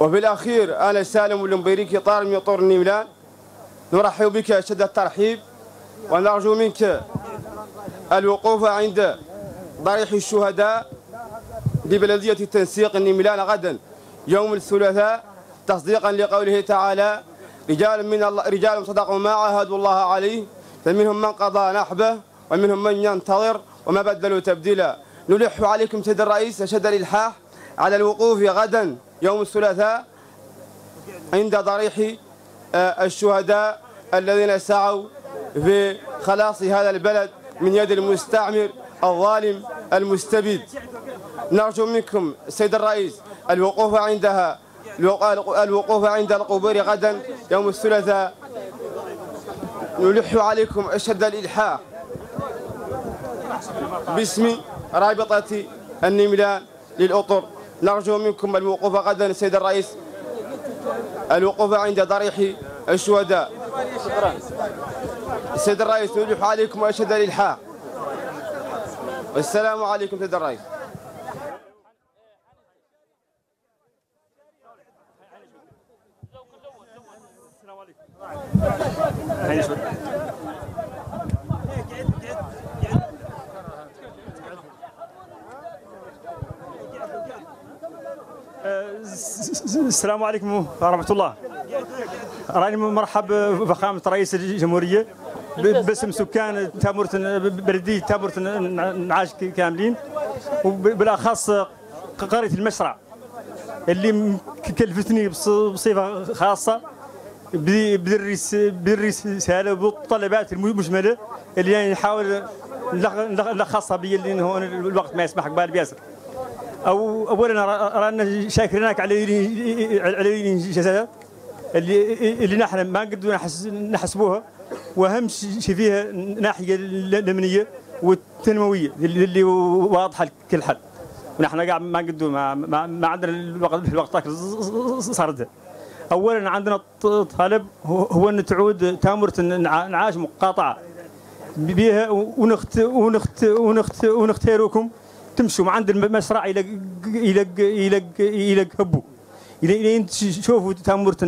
وفي الأخير أنا سالم المبيركي طار من طور نيملان، نرحب بك أشد الترحيب ونرجو منك الوقوف عند ضريح الشهداء لبلدية التنسيق نيملان غدا يوم الثلاثاء، تصديقا لقوله تعالى: رجال صدقوا ما عاهدوا الله عليه، فمنهم من قضى نحبه ومنهم من ينتظر وما بدلوا تبديلا. نلح عليكم سيد الرئيس أشد الإلحاح على الوقوف غدا يوم الثلاثاء عند ضريح الشهداء الذين سعوا في خلاص هذا البلد من يد المستعمر الظالم المستبد. نرجو منكم سيد الرئيس الوقوف عندها، الوقوف عند القبور غدا يوم الثلاثاء. نلح عليكم أشد الإلحاح باسم رابطة النملان للأطر. نرجو منكم الوقوف غدا سيد الرئيس، الوقوف عند ضريح الشهداء. سيد الرئيس نلح عليكم أشد الإلحاح. والسلام عليكم سيد الرئيس. السلام عليكم ورحمة الله. راني مرحب بفخامة رئيس الجمهورية باسم سكان تامورت، بلدية تامورت النعاج كاملين، وبالاخص قرية المشرع اللي كلفتني بصفة خاصة بالرسالة والطلبات المجملة اللي نحاول نلخصها بي، لأن هون الوقت ما يسمح قبال بياسر. أولا رانا شاكرينك على الإنجازات اللي نحن ما نقدروا نحسبوها، وأهم شيء فيها الناحية الأمنية والتنموية اللي واضحة لكل حد، ونحن قاعد ما نقدروا ما عندنا الوقت في الوقت صارت. أولا عندنا طلب هو أن تعود تامرت نعاش مقاطعة بها، ونختاروكم تمشوا عند المشرع إلى هبو، إلى أن تشوفوا تامرت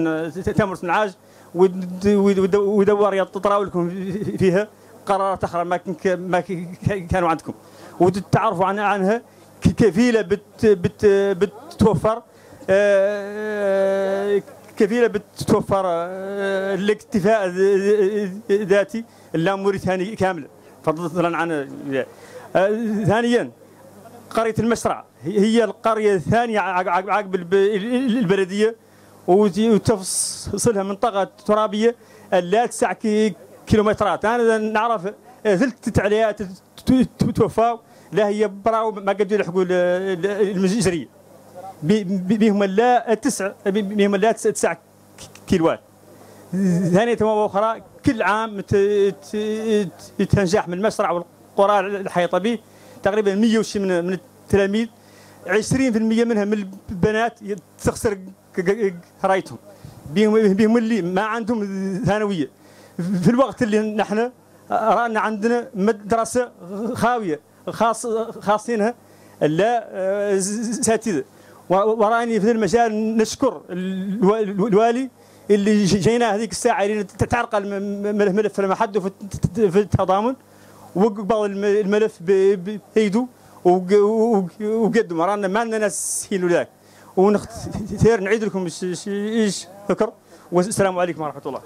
نعاج ودوار تطراولكم فيها قرارات أخرى ما كانوا عندكم، وتتعرفوا عنها كفيلة بتتوفر الاكتفاء الذاتي اللاموريتاني كاملا، فضلا عن. ثانيا قرية المشرع هي القرية الثانية عقب البلدية، وتفصلها منطقة ترابية لا تسع كيلومترات. أنا نعرف ثلث تعليقات توفاوا، لا هي براو ما قدروا يلحقوا المجرية بهم لا تسع كيلوات. ثانية وأخرى كل عام تنجح من المشرع والقرى الحيطة به تقريبا 100 وشي من التلاميذ، 20% منها من البنات تخسر رايتهم بهم اللي ما عندهم ثانويه، في الوقت اللي نحن رانا عندنا مدرسه خاويه خاصينها لا اساتذه. وراني في المجال نشكر الوالي اللي جينا هذيك الساعه اللي تعرقل الملف لما حدوا في التضامن، وقبل الملف بايده وقدم، رانا ما عندنا ناس يسهلوا ذاك. ونختار نعيد لكم الشكر، والسلام عليكم ورحمه الله.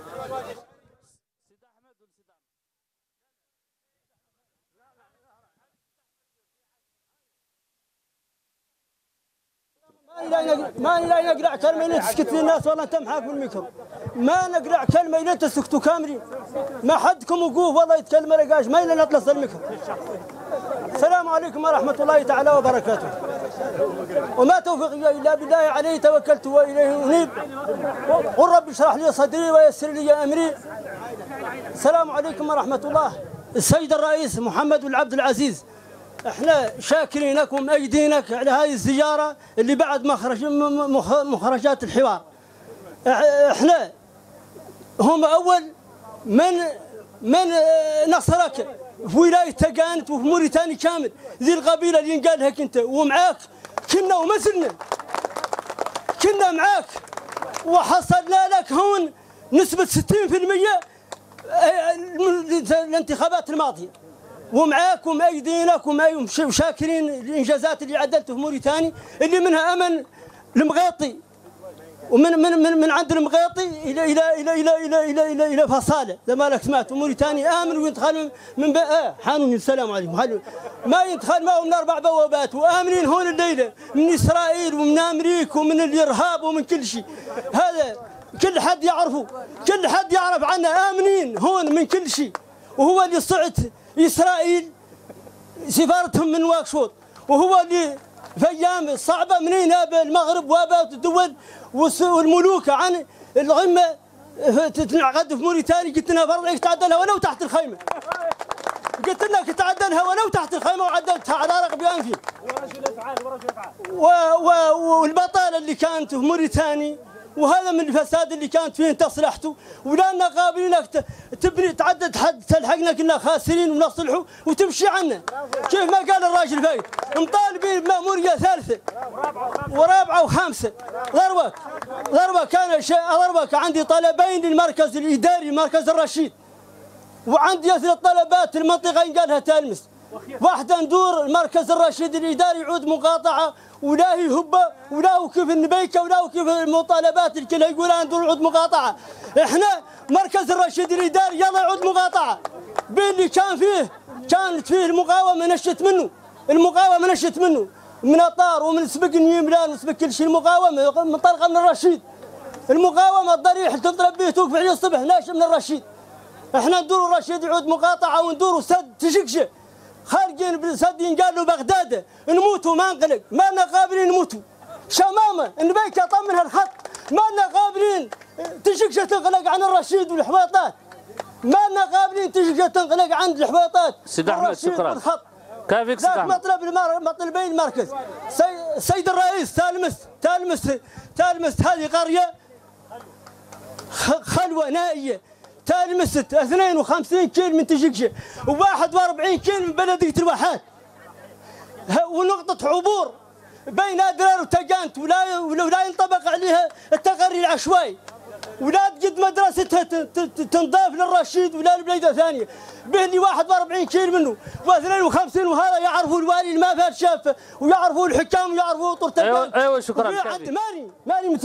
ما نقرا كلمه الا تسكت الناس، والله تمحاك من الميكرو. ما نقرا كلمه الا تسكتوا كاملين، ما حدكم وقوف والله يتكلم ما لقاش ما الا نطلس الميكرو. السلام عليكم ورحمه الله تعالى وبركاته، وما توفيقي الا بالله عليه توكلت واليه انيب. قل رب اشرح لي صدري ويسر لي امري. السلام عليكم ورحمه الله. السيد الرئيس محمد ولد عبد العزيز احنا شاكرينك ومأيدينك على هذه الزياره اللي بعد مخرجات الحوار. احنا هم اول من نصرك في ولايه تكانت وفي موريتانيا كامل، ذي القبيله اللي نقال لك انت ومعاك كنا وما زلنا كنا معاك، وحصلنا لك هون نسبه 60% الانتخابات الماضيه، ومعاك ومأيدينك وشاكرين الانجازات اللي عدلته في موريتانيا اللي منها امل المغيطي، ومن من من من عند المغيطي الى الى الى الى الى الى الى, إلى فصاله زي ما لك سمعت، وموريتانيا امن وينتخل من حانون السلام عليكم، ما ينتخل معهم من 4 بوابات، وامنين هون الليله من اسرائيل ومن امريكا ومن الارهاب ومن كل شيء، هذا كل حد يعرفه، كل حد يعرف عنا، امنين هون من كل شيء، وهو اللي صعد اسرائيل سفارتهم من نواكشوط، وهو اللي في ايام صعبه منين ابا المغرب وابا الدول والملوك عن الغمه تنعقد في موريتانيا، قلت لنا فرضك تعدلها ولو تحت الخيمه. قلت لك تعدلها ولو تحت الخيمه وعدلتها على رغب انفي. والبطاله اللي كانت في موريتانيا وهذا من الفساد اللي كانت فيه انت صلحته، ولأننا قابلينك تبني تعدد حد تلحقنا كنا خاسرين ونصلحه وتمشي عنا، كيف ما قال الراجل فايد مطالبين بمأمورية 3 ورابعة و5. ضربك انا ضربك عندي طلبين للمركز الاداري مركز الرشيد، وعندي 3 طلبات المنطقه ينقالها تالمس، واحده ندور المركز الرشيد الاداري يعود مقاطعه ولا هي هبه ولا هو كيف النبيكه ولا هو كيف المطالبات الكل يقول انا ندور نعود مقاطعه، احنا مركز الرشيد الاداري يلا يعود مقاطعه باللي كان فيه كانت فيه المقاومه نشت منه، المقاومه نشت منه من اطار ومن سبق نيملان وسبق كل شيء، المقاومه منطلقه من الرشيد، المقاومه الضريح اللي تضرب به توقف عليه الصبح ناشئ من الرشيد، احنا ندور الرشيد يعود مقاطعه وندور سد تجيجة خارجين بالصدين قالوا بغداد نموتوا ما نقلق، ما لنا قابلين نموتوا شمامه النبيكه طمنها الخط، ما لنا قابلين تشقشة تنقلق عن الرشيد والحواطات، ما لنا قابلين تشقشة تنقلق عن الحواطات. سيد أحمد شكرا كافيك. سيد أحمد مطلبين المركز سيد الرئيس تالمس هذه قريه خلوه نائيه، تالمس 52 كيلو من تجيجة و41 كيلو من بلدية الواحات، ونقطة عبور بين أدرار وتكانت ولا ينطبق عليها التقري العشوائي، ولا تجد مدرستها تنضاف للرشيد ولا لبلدة ثانية، به لي 41 كيلو منه و52، وهذا يعرفوا الوالي ما فات شافه ويعرفوا الحكام ويعرفوا طرطقات. أيوة شكرا كثير.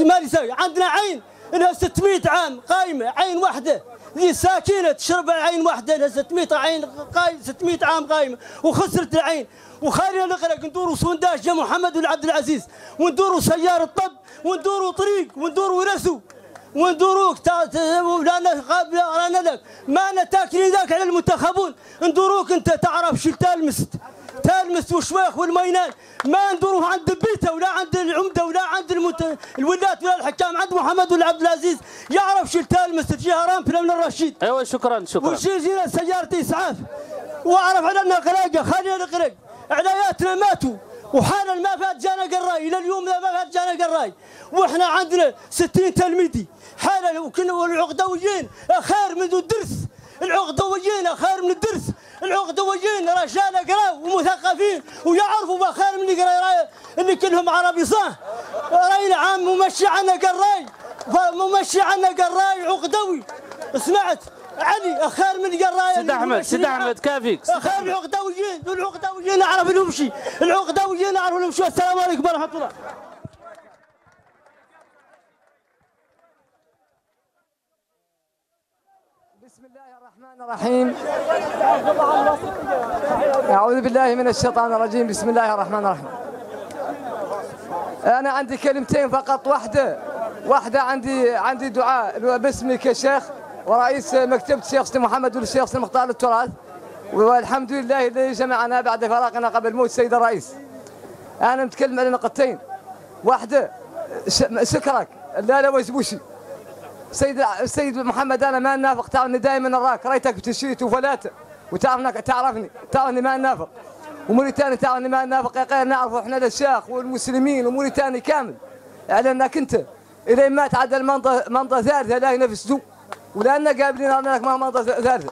مالي سوي، عندنا عين لها 600 عام قايمة، عين واحدة ذي ساكنة تشرب عين واحدة لها 600 عين قايمة، 600 عام قايمة وخسرت العين، وخلينا نغرق ندوروا سونداج يا محمد ولد عبد العزيز، وندوروا سيارة طب، وندوروا طريق، وندوروا رسو، وندوروك رانا لك ما نتاكلين ذاك على المنتخبون، ندوروك انت تعرف شو تلمست والشويخ والمينان، ما ندوروه عند البيته ولا عند العمده ولا عند الولاة ولا الحكام، عند محمد ولد عبد العزيز يعرف شو تلمست جهه رامبلا من الرشيد. ايوه شكرا. وشي جينا سيارتي اسعاف واعرف علينا قلاقه، خلينا نقلق علاياتنا ماتوا، وحالا ما فات جانا قراي الى اليوم ما فات جانا قراي، واحنا عندنا 60 تلميذي حالا، وكنا العقدويين خير من الدرس، العقدويين خير من الدرس، العقدويين رجال قراو ومثقفين ويعرفوا ما خير من اللي كلهم عربي صح، راينا عام ممشي عنا قراي، ممشي عنا قراي عقدوي، سمعت علي خير من القرايه. سيد أحمد كافيك. خير العقدويين، العقدويين اعرف لهم شيء، العقدويين اعرف لهم شيء. السلام عليكم ورحمه الله. بسم الله الرحمن الرحيم. أعوذ بالله من الشيطان الرجيم، بسم الله الرحمن الرحيم. أنا عندي كلمتين فقط، واحدة عندي دعاء باسمي كشيخ ورئيس مكتبة الشيخ سي محمد والشيخ سي المختار للتراث، والحمد لله الذي جمعنا بعد فراقنا قبل موت السيد الرئيس. أنا متكلم على نقطتين، واحدة شكرك لا وجبوشي السيد محمد، انا ما نافق، تعرفني دائما نراك، رايتك بتشيت وفلات وتعرفني ما نافق، وموريتانيا تاعنا ما نافق نعرفوا احنا الشيخ والمسلمين وموريتانيا كامل على انك انت الى ما تعدى المنطقه ثالثه لا ينافسوا ولأننا قابلين هناك مع منطقه ثالثه.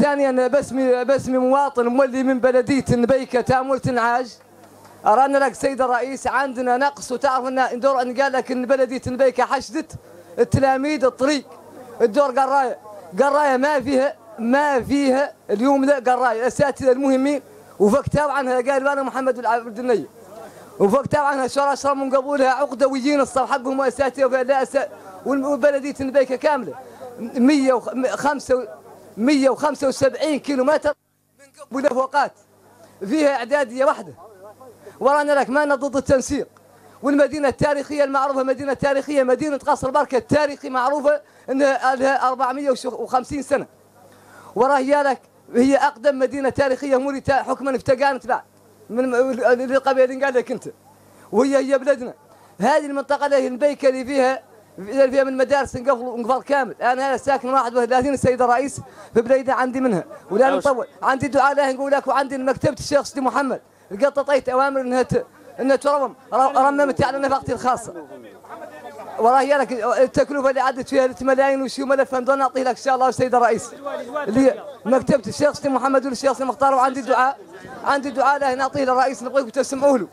ثانيا باسم مواطن مولي من بلديه النبيكه تامورت النعاج رانا لك سيد الرئيس عندنا نقص وتعرف ان الدور ان قال لك ان بلديه النبيكه حشدت التلاميذ الطريق الدور قرايه ما فيها اليوم لا قرايه الاساتذه المهمين وفكتاو عنها قال انا محمد عبد النية وفكتاو عنها شرى من قبولها عقده ويجينا الصف حقهم اساتذه وقال لا وبلديه النبيكه كامله 175 كيلو متر من قبل فوقات فيها اعداديه واحده. ورانا لك مانا ضد التنسيق والمدينه التاريخيه المعروفه مدينه تاريخيه مدينه قصر بركه التاريخي معروفه انها لها 450 سنه. وراهي لك هي اقدم مدينه تاريخيه موريتانيا حكما في تكانت بعد من القبيله اللي قال لك انت وهي بلدنا. هذه المنطقه اللي هي النبيكه اللي فيها من مدارس نقفل كامل. انا ساكن 31 السيد الرئيس في بليده عندي منها ولا نطول عندي دعاء له نقول لك وعندي مكتبه الشيخ سي محمد قططيت اوامر انها ترمم رممت على نفقتي الخاصه. وراهي لك التكلفه اللي عدت فيها 3 ملايين وشي ملف نعطيه لك ان شاء الله السيد الرئيس اللي مكتبه الشيخ سي محمد والشيخ المختار وعندي دعاء له نعطيه للرئيس نبغيكم تسمعوا له.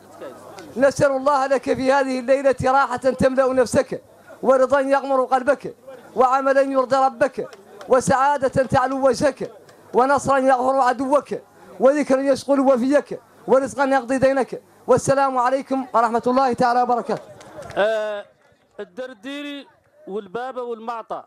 نسال الله لك في هذه الليله راحه تملا نفسك ورضا يغمر قلبك وعملا يرضي ربك وسعاده تعلو وجهك ونصرا يغفر عدوك وذكرا يشغل وفيك ورزقا يقضي دينك والسلام عليكم ورحمه الله تعالى وبركاته. الدرديري والبابه والمعطى.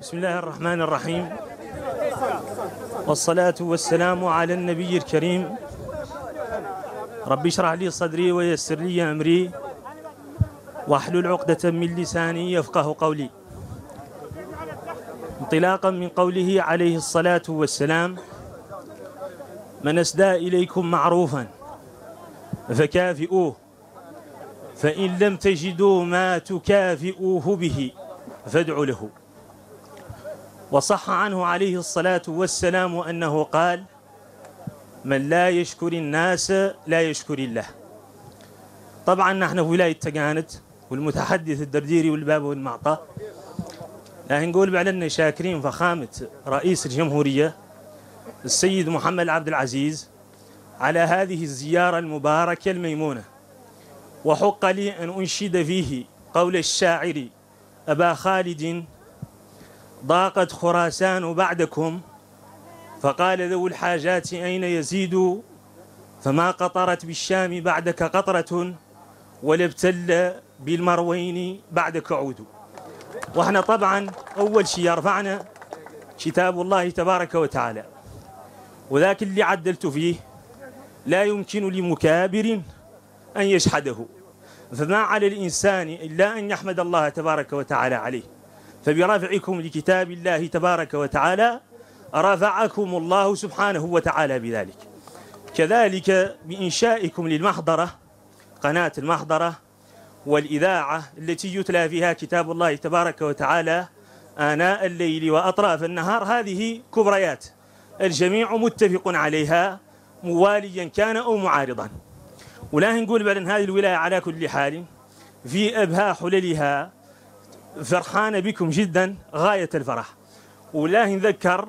بسم الله الرحمن الرحيم والصلاة والسلام على النبي الكريم. ربي اشرح لي صدري ويسر لي أمري واحلل عقدة من لساني يفقه قولي. انطلاقا من قوله عليه الصلاة والسلام من أسدى إليكم معروفا فكافئوه فإن لم تجدوا ما تكافئوه به فادعوا له. وصح عنه عليه الصلاة والسلام أنه قال من لا يشكر الناس لا يشكر الله. طبعا نحن ولاية تكانت والمتحدث الدرديري والباب والمعطى لكن نقول بعلنا شاكرين فخامة رئيس الجمهورية السيد محمد عبد العزيز على هذه الزيارة المباركة الميمونة. وحق لي أن أنشد فيه قول الشاعر أبا خالد ضاقت خراسان بعدكم فقال ذو الحاجات أين يزيد فما قطرت بالشام بعدك قطرة ولا ابتل بالمروين بعدك عود. وإحنا طبعا أول شيء يرفعنا كتاب الله تبارك وتعالى وذاك اللي عدلت فيه لا يمكن لمكابر أن يجحده فما على الإنسان إلا أن يحمد الله تبارك وتعالى عليه. فبرفعكم لكتاب الله تبارك وتعالى رفعكم الله سبحانه وتعالى بذلك. كذلك بإنشائكم للمحضرة قناة المحضرة والإذاعة التي يتلى فيها كتاب الله تبارك وتعالى آناء الليل وأطراف النهار، هذه كبريات الجميع متفق عليها مواليا كان أو معارضا. ولا نقول بعد أن هذه الولاية على كل حال في أبهى حللها فرحانة بكم جدا غاية الفرح. ولا نذكر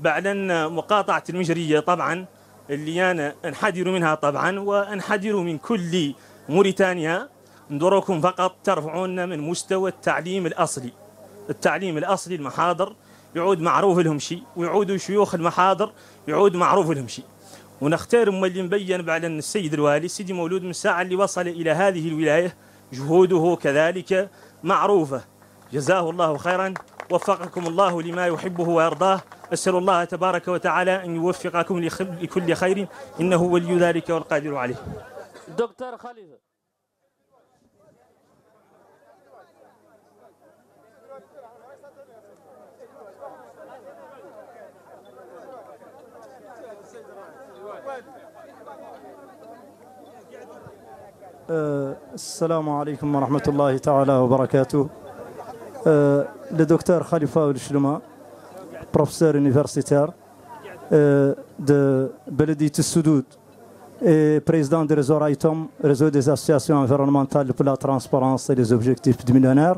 بعد أن مقاطعة المجرية طبعا اللي أنا انحدر منها طبعا، وانحدر من كل موريتانيا، ندوركم فقط ترفعونا من مستوى التعليم الأصلي. التعليم الأصلي المحاضر يعود معروف لهم شيء، ويعودوا شيوخ المحاضر يعود معروف لهم شيء. ونختار ما اللي مبين بعد أن السيد الوالي سيدي مولود من الساعة اللي وصل إلى هذه الولاية جهوده كذلك معروفة، جزاه الله خيرا، وفقكم الله لما يحبه ويرضاه. أسأل الله تبارك وتعالى أن يوفقكم لكل خير، إنه ولي ذلك والقادر عليه. دكتور خليفة. السلام عليكم ورحمة الله تعالى وبركاته. لدكتور خليفة الشولما، professeur universitaire de Beledite Sudud et président du réseau RAYTOM, réseau des associations environnementales pour la transparence et les objectifs du millénaire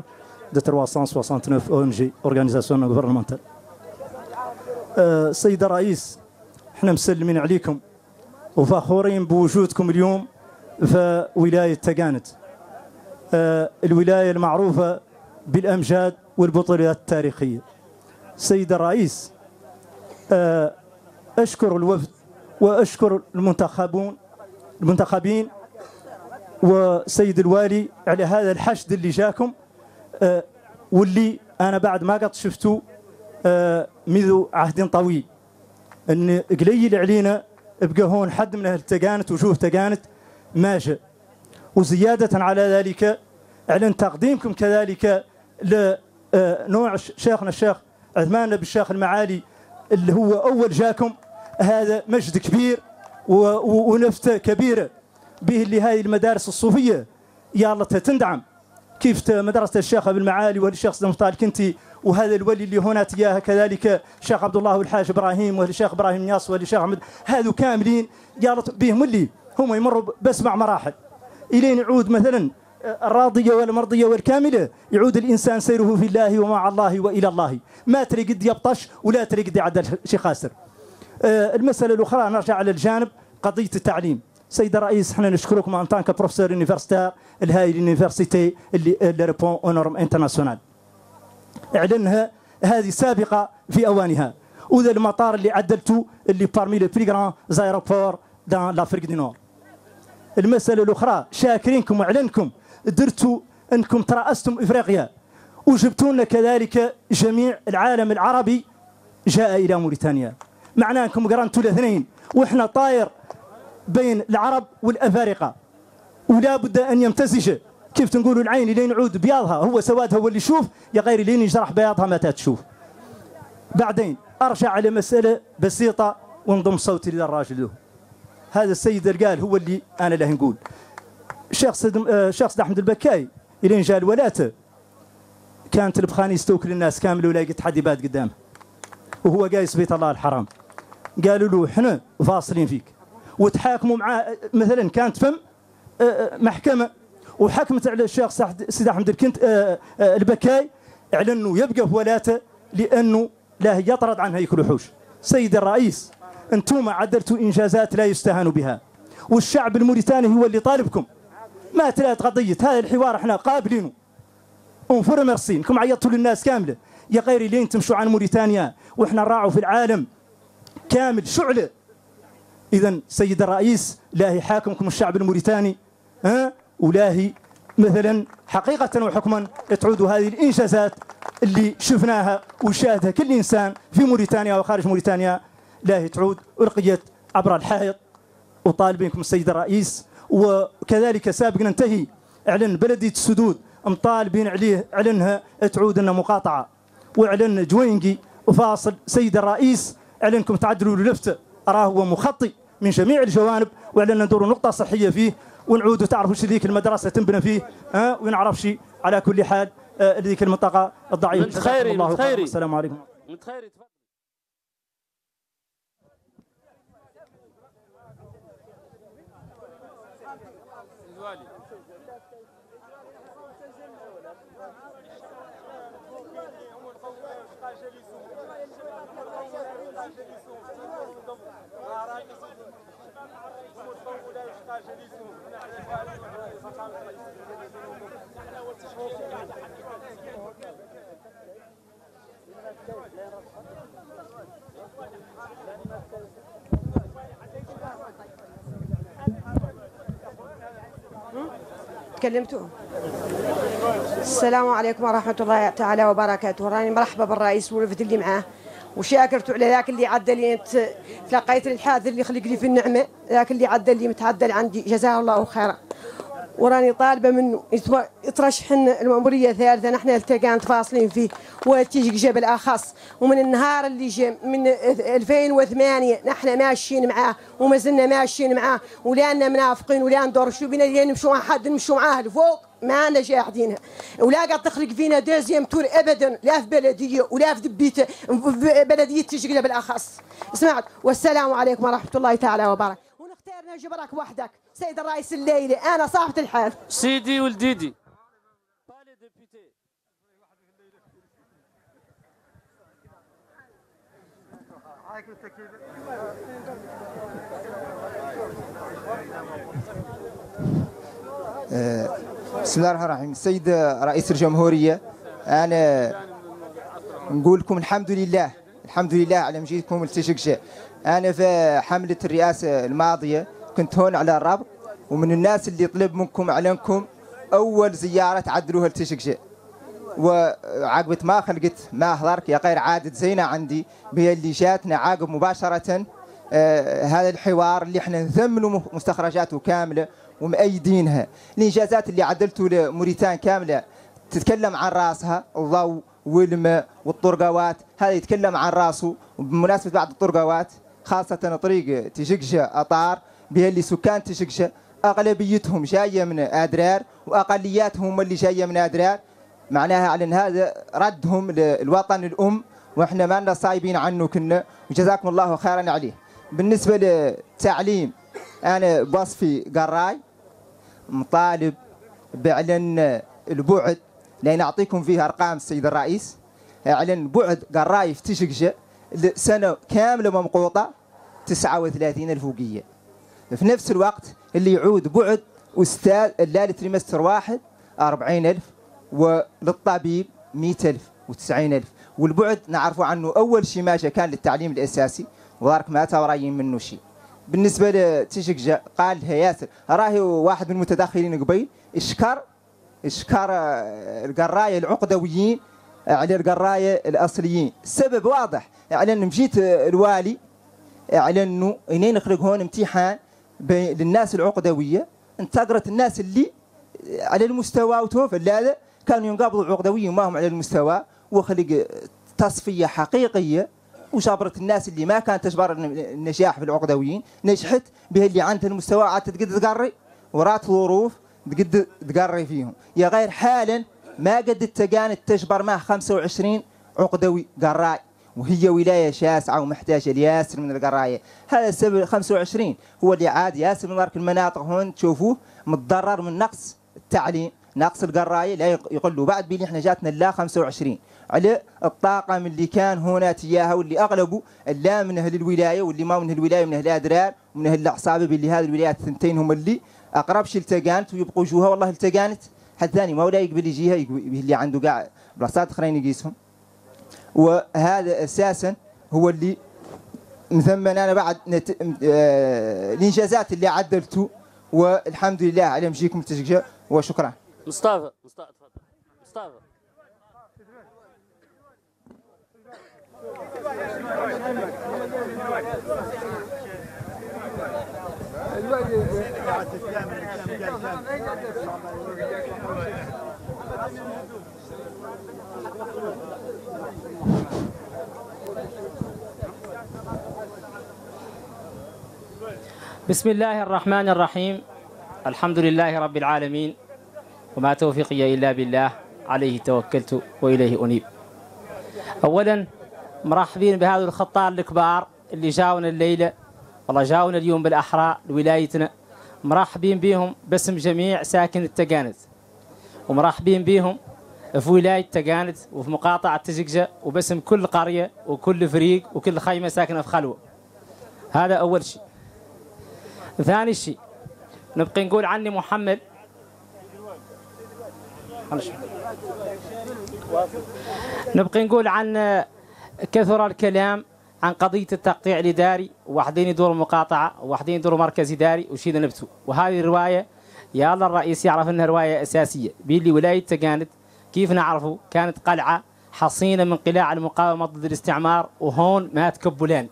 de 369 ONG, organisations non gouvernementales. سيد الرئيس، احنا مسلمين عليكم وفخورين بوجودكم اليوم في ولاية تكانت، الولاية المعروفة بالأمجاد والبطولات التاريخية. سيد الرئيس، أشكر الوفد وأشكر المنتخبين وسيد الوالي على هذا الحشد اللي جاكم، واللي أنا بعد ما قد شفته منذ عهد طويل. أن قليل علينا بقى هون حد من أهل تكانت وجوه تكانت ما جاء. وزيادة على ذلك أعلن تقديمكم كذلك لنوع شيخنا الشيخ عثمان بن الشيخ المعالي اللي هو أول جاكم، هذا مجد كبير ونفتة كبيرة به اللي هاي المدارس الصوفية يا الله تندعم، كيف مدرسة الشيخ أبو المعالي والشيخ المختار كنتي، وهذا الولي اللي هنا تياها كذلك الشيخ عبد الله الحاج إبراهيم والشيخ إبراهيم نياس والشيخ أحمد، هذو كاملين يا الله بهم اللي هم يمروا بس مع مراحل إلين يعود مثلا الراضية والمرضية والكاملة، يعود الإنسان سيره في الله ومع الله وإلى الله، ما تريد يبطش ولا تريد يعدل شي خاسر. المسألة الأخرى نرجع على الجانب قضية التعليم. سيد الرئيس، احنا نشكركم ان تانك بروفيسور يونيفرسيتير الهاي اليونيفرسيتي اللي ريبون اونورم انترناسيونال اعلنها هذه سابقة في اوانها، وذا المطار اللي عدلته اللي بارمي لو بلي غران زايروبور دان لافريك دي نور. المسألة الأخرى شاكرينكم واعلنكم درتوا انكم ترأستم افريقيا، وجبتوا لنا كذلك جميع العالم العربي جاء الى موريتانيا، معناه انكم قرنتوا الاثنين، واحنا طاير بين العرب والافارقه، ولا بد ان يمتزج. كيف تنقولوا العين اللي يعود بياضها هو سوادها هو اللي يشوف، يا غير اللي يجرح بياضها ما تشوف. بعدين ارجع على مساله بسيطه وانضم صوتي للراجل له. هذا السيد اللي قال هو اللي انا له نقول. الشيخ سيد أحمد البكاي اللي جاء الولاته كانت البخاني يستوكل الناس كامل ولا يقعد حد يبات قدامه، وهو قايس بيت الله الحرام، قالوا له احنا فاصلين فيك، وتحاكموا معاه. مثلا كانت فم محكمه وحكمت على الشيخ سيد أحمد البكاي على انه يبقى في ولاته لانه لا يطرد عنها ياكل حوش. سيد الرئيس، انتم عدلتوا انجازات لا يستهان بها، والشعب الموريتاني هو اللي طالبكم. ما تلات قضيه هذا الحوار احنا قابلينه انفر مرسين، انكم عيطتوا للناس كامله، يا غير لين تمشوا عن موريتانيا واحنا نراعوا في العالم كامل شعله. اذا سيد الرئيس، لا هي حاكمكم الشعب الموريتاني ولا هي مثلا حقيقه وحكما تعود هذه الانجازات اللي شفناها وشاهدها كل انسان في موريتانيا وخارج موريتانيا، لا هي تعود ألقيت عبر الحائط. وطالبينكم السيد الرئيس، وكذلك سابقا انتهي اعلن بلديه السدود مطالبين عليه اعلنها تعود لنا مقاطعه، واعلن جوينجي وفاصل. سيد الرئيس، اعلنكم تعدلوا للفته راه هو مخطي من جميع الجوانب، واعلن ندور نقطه صحيه فيه، ونعودوا تعرفوا شو ذيك المدرسه تنبنى فيه ونعرف شيء. على كل حال لذيك المنطقه الضعيفه. جزاكم الله خيرا. السلام عليكم. تكلمتوا. السلام عليكم ورحمه الله تعالى وبركاته. راني مرحبا بالرئيس والوفد اللي معاه وشاكرته على ذاك اللي عدى لي. تلاقيت الحاضر اللي خلق لي في النعمه، ذاك اللي عدى لي متعدل عندي، جزاه الله خيرا. وراني طالبه منه يترشح المأمورية الثالثه. نحن تكانت فاصلين فيه وتيشقشة بالاخص، ومن النهار اللي جا من 2008 نحن ماشيين معاه وما زلنا ماشيين معاه، ولا لنا منافقين ولا ندور شو بينا اللي نمشوا مع حد نمشوا معاه لفوق، ما لنا جاحدينها ولا قاعد تخرج فينا دوزيام تور ابدا، لا في بلديه ولا في دبيت في بلديه تيشقشة بالاخص. سمعت. والسلام عليكم ورحمه الله تعالى وبركاته. ونختارنا جبرك وحدك سيد الرئيس الليلي، انا صاحبة الحال سيدي ولديدي. بسم الله الرحمن الرحيم. السيد رئيس الجمهورية، أنا نقول لكم الحمد لله، الحمد لله على مجيئكم لتجيجة. أنا في حملة الرئاسة الماضية كنت هون على الربط، ومن الناس اللي طلب منكم أعلنكم أول زيارة تعدلوها لتجيجة، وعقبة ما خلقت ما حضرك يا غير عادة زينة عندي بهي اللي جاتنا عاقب مباشرة هذا الحوار اللي احنا نثمنوا مستخرجاته كاملة ومأيدينها. الإنجازات اللي عدلتوا لموريتان كاملة تتكلم عن راسها، الضوء والماء والطرقوات هذا يتكلم عن راسه. وبمناسبة بعض الطرقوات خاصة طريق تجيجة أطار بها اللي سكان تجيجة أغلبيتهم جاية من أدرار وأقلياتهم اللي جاية من أدرار، معناها على أن هذا ردهم للوطن الأم وإحنا ما لنا صايبين عنه كنا، وجزاكم الله خيرا عليه. بالنسبة للتعليم أنا بوصفي قراي مطالب بعلن البعد، لأن أعطيكم فيها أرقام السيد الرئيس. أعلن بعد قراي في تجيجة سنة كاملة ممقوطة 39 الفوقية، في نفس الوقت اللي يعود بعد أستاذ اللالي تريمستر واحد 40,000 وللطبيب 100,000 و90,000. والبعد نعرفوا عنه أول شيء ما جا كان للتعليم الأساسي وذاك ما توريين منه شيء. بالنسبة لتيشقشة قال لها ياسر راهي واحد من المتدخلين قبيل اشكر القراية العقدويين على القراية الأصليين. السبب واضح، لأن مشيت الوالي أعلنوا إني نخرج هون امتحان للناس العقدوية، انتقرت الناس اللي على المستوى وتوفى لا كانوا ينقابضوا العقدويين وما هم على المستوى، وخلق تصفية حقيقية وجبرت الناس اللي ما كانت تجبر النجاح في العقدويين نجحت به اللي عندها المستوى عاد تقد تقري ورات ظروف تقد تقري فيهم. يا غير حالا ما قد تكانت تجبر معه 25 عقدوي قراي، وهي ولاية شاسعة ومحتاجة لياسر من القراية. هذا السبب 25 هو اللي عاد ياسر من المناطق هون تشوفوه متضرر من نقص التعليم نقص القراية، لا يقولوا بعد بلي احنا جاتنا لا 25 على الطاقم اللي كان هنا تياها واللي اغلبه لا من اهل الولاية واللي ما من اهل الولاية من اهل الادرار ومن اهل العصابة، باللي هذه الولايات الثنتين هم اللي اقربش لتكانت ويبقوا جوها. والله لتكانت حد ثاني ما ولا يقبل يجيها اللي عنده كاع بلاصات اخرين يقيسهم، وهذا اساسا هو اللي مثمن انا بعد الانجازات اللي عدلته. والحمد لله على مجيكم لتجيجة وشكرا. مصطفى تفضل. مصطفى بسم الله الرحمن الرحيم. الحمد لله رب العالمين وما توفيقي إلا بالله، عليه توكلت وإليه أنيب. أولا مرحبين بهذا الخطار الكبار اللي جاونا الليلة، والله جاونا اليوم بالأحرى لولايتنا، مرحبين بهم باسم جميع ساكن التكانت، ومرحبين بهم في ولاية تكانت وفي مقاطعة تجيجة وباسم كل قرية وكل فريق وكل خيمة ساكنة في خلوة. هذا أول شيء. ثاني شيء نبقي نقول عني محمد، نبقي نقول عن كثر الكلام عن قضية التقطيع الإداري، واحدين يدور مقاطعة وواحدين يدور مركز إداري وشينا نبتو، وهذه الرواية يا الله الرئيس يعرف أنها رواية أساسية، بيلي ولاية تكانت كيف نعرفه كانت قلعة حصينة من قلاع المقاومة ضد الاستعمار، وهون مات كبولان.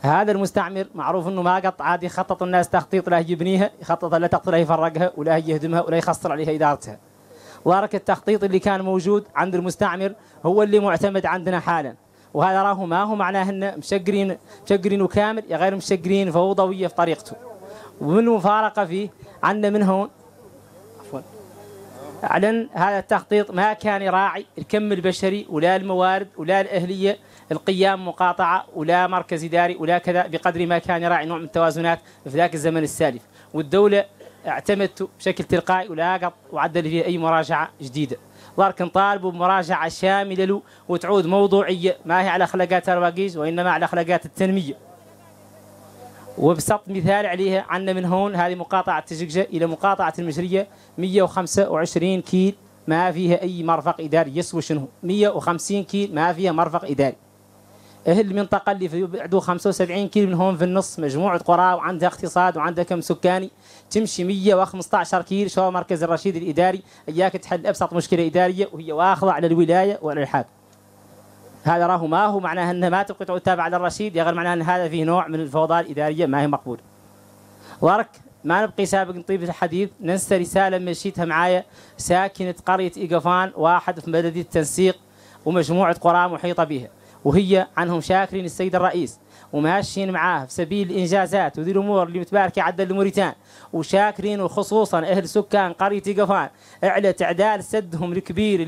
هذا المستعمر معروف أنه ما قط عادي خطط الناس تخطيط، لا يبنيها يخطط، لا تقطع، لا يفرقها، ولا يهدمها، ولا يخسر عليها إدارتها. وارك التخطيط اللي كان موجود عند المستعمر هو اللي معتمد عندنا حالا، وهذا راه ما هو معناه ان مشقرين وكامل يا غير مشقرين، فوضويه في طريقته والمفارقه فيه. عندنا من هون اعلن هذا التخطيط ما كان يراعي الكم البشري ولا الموارد ولا الاهليه، القيام مقاطعه ولا مركز اداري ولا كذا، بقدر ما كان يراعي نوع من التوازنات في ذاك الزمن السالف، والدوله اعتمدته بشكل تلقائي ولا قط وعدل فيه اي مراجعه جديده. لكن طالبوا بمراجعه شامله له وتعود موضوعيه، ما هي على خلقات الرواقيز وانما على خلقات التنميه. وبسط مثال عليها عندنا من هون هذه مقاطعه تجيجة الى مقاطعه المجريه 125 كيل ما فيها اي مرفق اداري يسوى شنو، 150 كيل ما فيها مرفق اداري. اهل المنطقه اللي في بعده 75 كيلو من هون في النص، مجموعه قرى وعندها اقتصاد وعندها كم سكاني، تمشي 115 كيلو شو مركز الرشيد الاداري، اياك تحل ابسط مشكله اداريه وهي واخضه على الولايه وعلى الحاكم. هذا راه ما هو معناه انها ما تبقى تعود تابعه للرشيد، يا غير معناه ان هذا فيه نوع من الفوضى الاداريه ما هي مقبوله. وارك ما نبقي سابق نطيب الحديث، ننسى رساله مشيتها معايا ساكنه قريه أيقفان، واحد في مدينه التنسيق ومجموعه قرى محيطه بها، وهي عنهم شاكرين السيد الرئيس وماشيين معاه في سبيل الانجازات وذي الامور اللي متباركه عدل الموريتان، وشاكرين وخصوصا اهل سكان قريه أيقفان على تعدال سدهم الكبير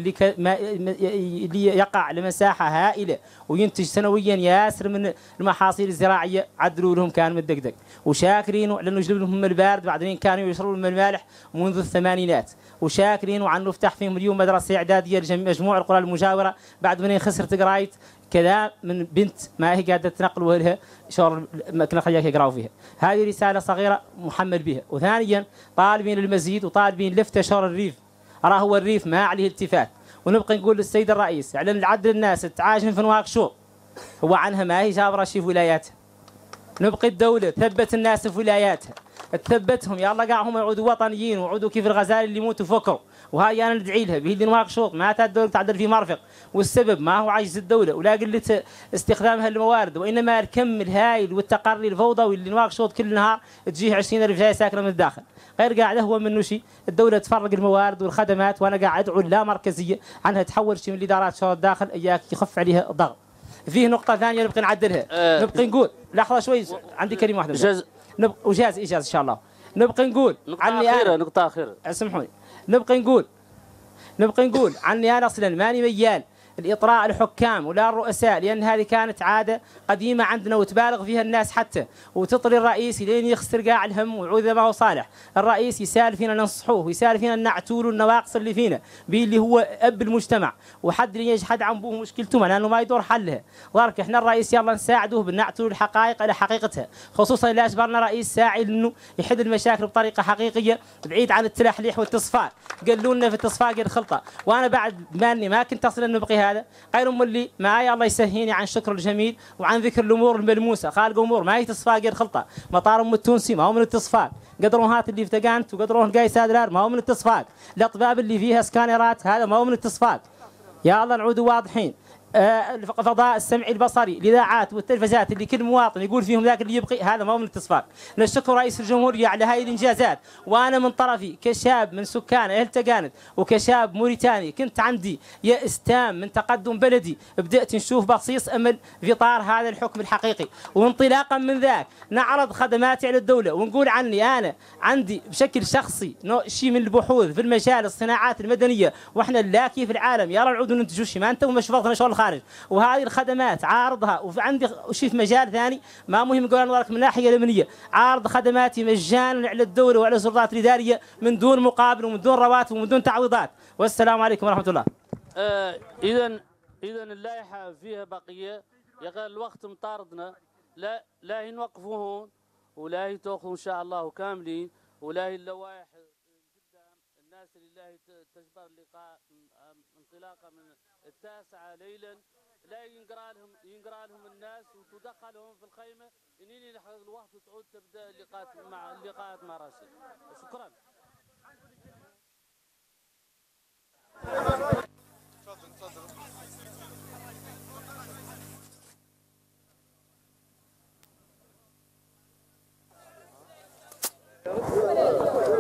اللي يقع لمساحه هائله وينتج سنويا ياسر من المحاصيل الزراعيه، عدلوا لهم كان متدقدق، وشاكرين لانه جلب لهم البارد بعدين كانوا يشربوا من المالح منذ الثمانينات، وشاكرين وعنه فتح فيهم اليوم مدرسه اعداديه لمجموع القرى المجاوره بعد من خسرت قرايه كذا من بنت ما هي قاعده تنقلوا لها شغل نخليها يقراوا فيها. هذه رساله صغيره محمل بها. وثانيا طالبين المزيد وطالبين لفته شغل الريف، راه هو الريف ما عليه التفات، ونبقى نقول للسيد الرئيس على العدل الناس تعاجن في نواكشوط هو عنها ما هي جابره شي في ولاياتها، نبقي الدوله تثبت الناس في ولاياتها، تثبتهم يا الله قاع هم يعودوا وطنيين ويعودوا كيف الغزال اللي يموتوا فكروا، وهاي انا ندعي لها بهذه نواكشوط ما الدوله تعدل في مرفق، والسبب ما هو عجز الدوله ولا قله استخدامها للموارد وانما الكم الهائل والتقري الفوضوي اللي نواكشوط كل نهار تجيه 20000 جاي ساكنه من الداخل، غير قاعد هو منه شيء، الدوله تفرق الموارد والخدمات، وانا قاعد ادعو لا مركزيه عنها تحول شيء من الادارات شو الداخل اياك يخف عليها الضغط. فيه نقطه ثانيه نبقى نعدلها، نبقى نقول لحظه شوي عندي كلمه واحده وجاز إجاز إن شاء الله، نبقى نقول عني أنا نقطة أخيرة اسمحوني، نبقى نقول عني أنا أصلا ماني ميال الإطراء الحكام ولا الرؤساء، لأن هذه كانت عادة قديمة عندنا وتبالغ فيها الناس حتى، وتطري الرئيس لين يخسر قاع الهم ويعود ما هو صالح، الرئيس يسال فينا ننصحوه ويسال فينا نعتولوا النواقص اللي فينا، باللي هو أب المجتمع، وحد اللي يجحد عن بوه مشكلته لأنه ما يدور حلها، ولكن احنا الرئيس يلا نساعدوه بنعتولوا الحقائق إلى حقيقتها، خصوصا إذا أجبرنا رئيس ساعي إنه يحل المشاكل بطريقة حقيقية بعيد عن التلحليح والتصفاق، قالوا لنا في التصفاق الخلطة، وأنا بعد ماني ما كنت أصلا نبقي هذا غير ملي معايا الله يسهيني عن شكر الجميل وعن ذكر الامور الملموسه، خالق امور ما هي تصفاق غير خلطه، مطار ام التونسي ما هو من التصفاق، قدرون هات اللي في تكانت وقدرون قاي سادرار ما هو من التصفاق، الاطباب اللي فيها سكانرات هذا ما هو من التصفاق. يا الله نعود واضحين، الفضاء السمعي البصري، الاذاعات والتلفزيات اللي كل مواطن يقول فيهم ذاك اللي يبقي، هذا ما هو من الاتصال. نشكر رئيس الجمهوريه على هذه الانجازات، وانا من طرفي كشاب من سكان اهل تكانت وكشاب موريتاني كنت عندي استام من تقدم بلدي، بدات نشوف بصيص امل في اطار هذا الحكم الحقيقي، وانطلاقا من ذاك نعرض خدماتي على الدوله ونقول عني انا عندي بشكل شخصي شيء من البحوث في المجال الصناعات المدنيه، واحنا اللاكي في العالم يلا العود وننتجوا شيء ما انت وما شفرتنا شغل الخارج، وهذه الخدمات عارضها، وعندي شيء في مجال ثاني ما مهم نقول لك من الناحيه الامنيه، عارض خدماتي مجانا على الدوله وعلى السلطات الاداريه من دون مقابل ومن دون رواتب ومن دون تعويضات، والسلام عليكم ورحمه الله. إذا اللائحة فيها بقية، يا الوقت مطاردنا، لا ينوقفوا هون ولا يتوقفوا إن شاء الله كاملين، ولا اللوائح قدام الناس لله تجبر اللقاء انطلاقا من 9 ليلا، لا ينقرا لهم الناس وتدخلهم في الخيمة إني لحق الوقت وتعود تبدأ اللقاءات مع راشد. شكرا.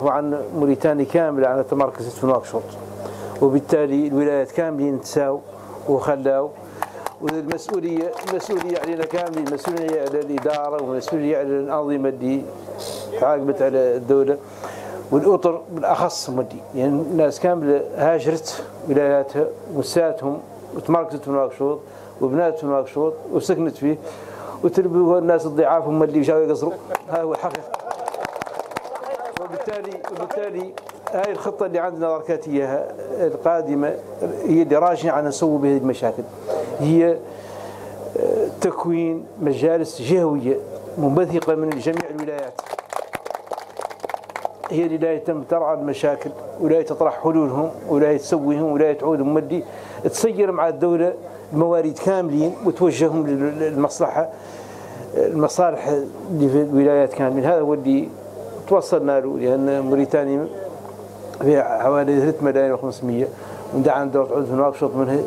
طبعا موريتانيا كامله على تمركزت في نواكشوط، وبالتالي الولايات كاملين تساو وخلاو، والمسؤوليه علينا كاملين، المسؤوليه على الاداره والمسؤوليه على الانظمه اللي تعاقبت على الدوله والاطر بالاخص مدي، يعني الناس كامله هاجرت ولاياتها وساتهم وتمركزت في نواكشوط وبنات في نواكشوط وسكنت فيه، وتربوا الناس الضعاف هم اللي جاوا يقصروا، هذا هو الحقيقه. وبالتالي هاي الخطة اللي عندنا بركاتية القادمة هي اللي راجعة نسوي بهذه المشاكل، هي تكوين مجالس جهوية منبثقة من جميع الولايات، هي اللي لا يتم ترعى المشاكل ولا تطرح حلولهم ولا تسويهم ولا تعود مولي تسير مع الدولة الموارد كاملين وتوجههم للمصالح اللي في الولايات كاملين. هذا هو اللي توصلنا له، لان موريتانيا فيها حوالي 3,500,000 وندعى عندها تعود في نواكشوط منها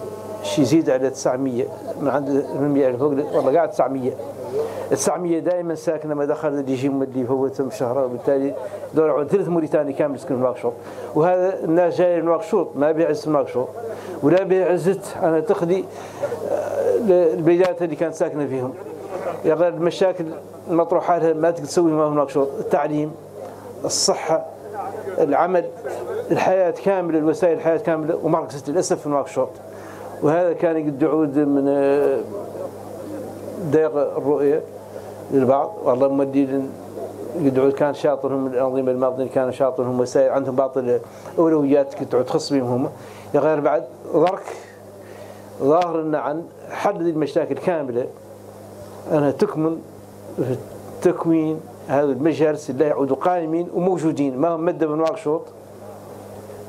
شي يزيد على 900، من عند 800 فوق والله قاعد 900. 900 دائما ساكنه ما دخل اللي يجي اللي يفوتهم شهره، وبالتالي دور عود 3 موريتاني كامل يسكنوا في نواكشوط، وهذا الناس جايه لنواكشوط ما بيعز نواكشوط ولا بيعزت انا تخلي البلدات اللي كانت ساكنه فيهم. يا غير المشاكل المطروحه لها ما تقدر تسوي ما في نواكشوط، التعليم، الصحة، العمل، الحياة كاملة، الوسائل الحياة كاملة ومركزت للأسف في نواكشوط، وهذا كان قد يعود من ضيق الرؤية للبعض، والله مودي قد يعود كان شاطرهم الأنظمة الماضية كانوا شاطرهم وسائل عندهم باطل أولويات كنت تعود تخص بهم هم، يا غير بعد ضرك ظاهرنا عن حل المشاكل كاملة أنها تكمن في التكوين هذا المجالس اللي يعودوا قائمين وموجودين، ما هم مدة من نواكشوط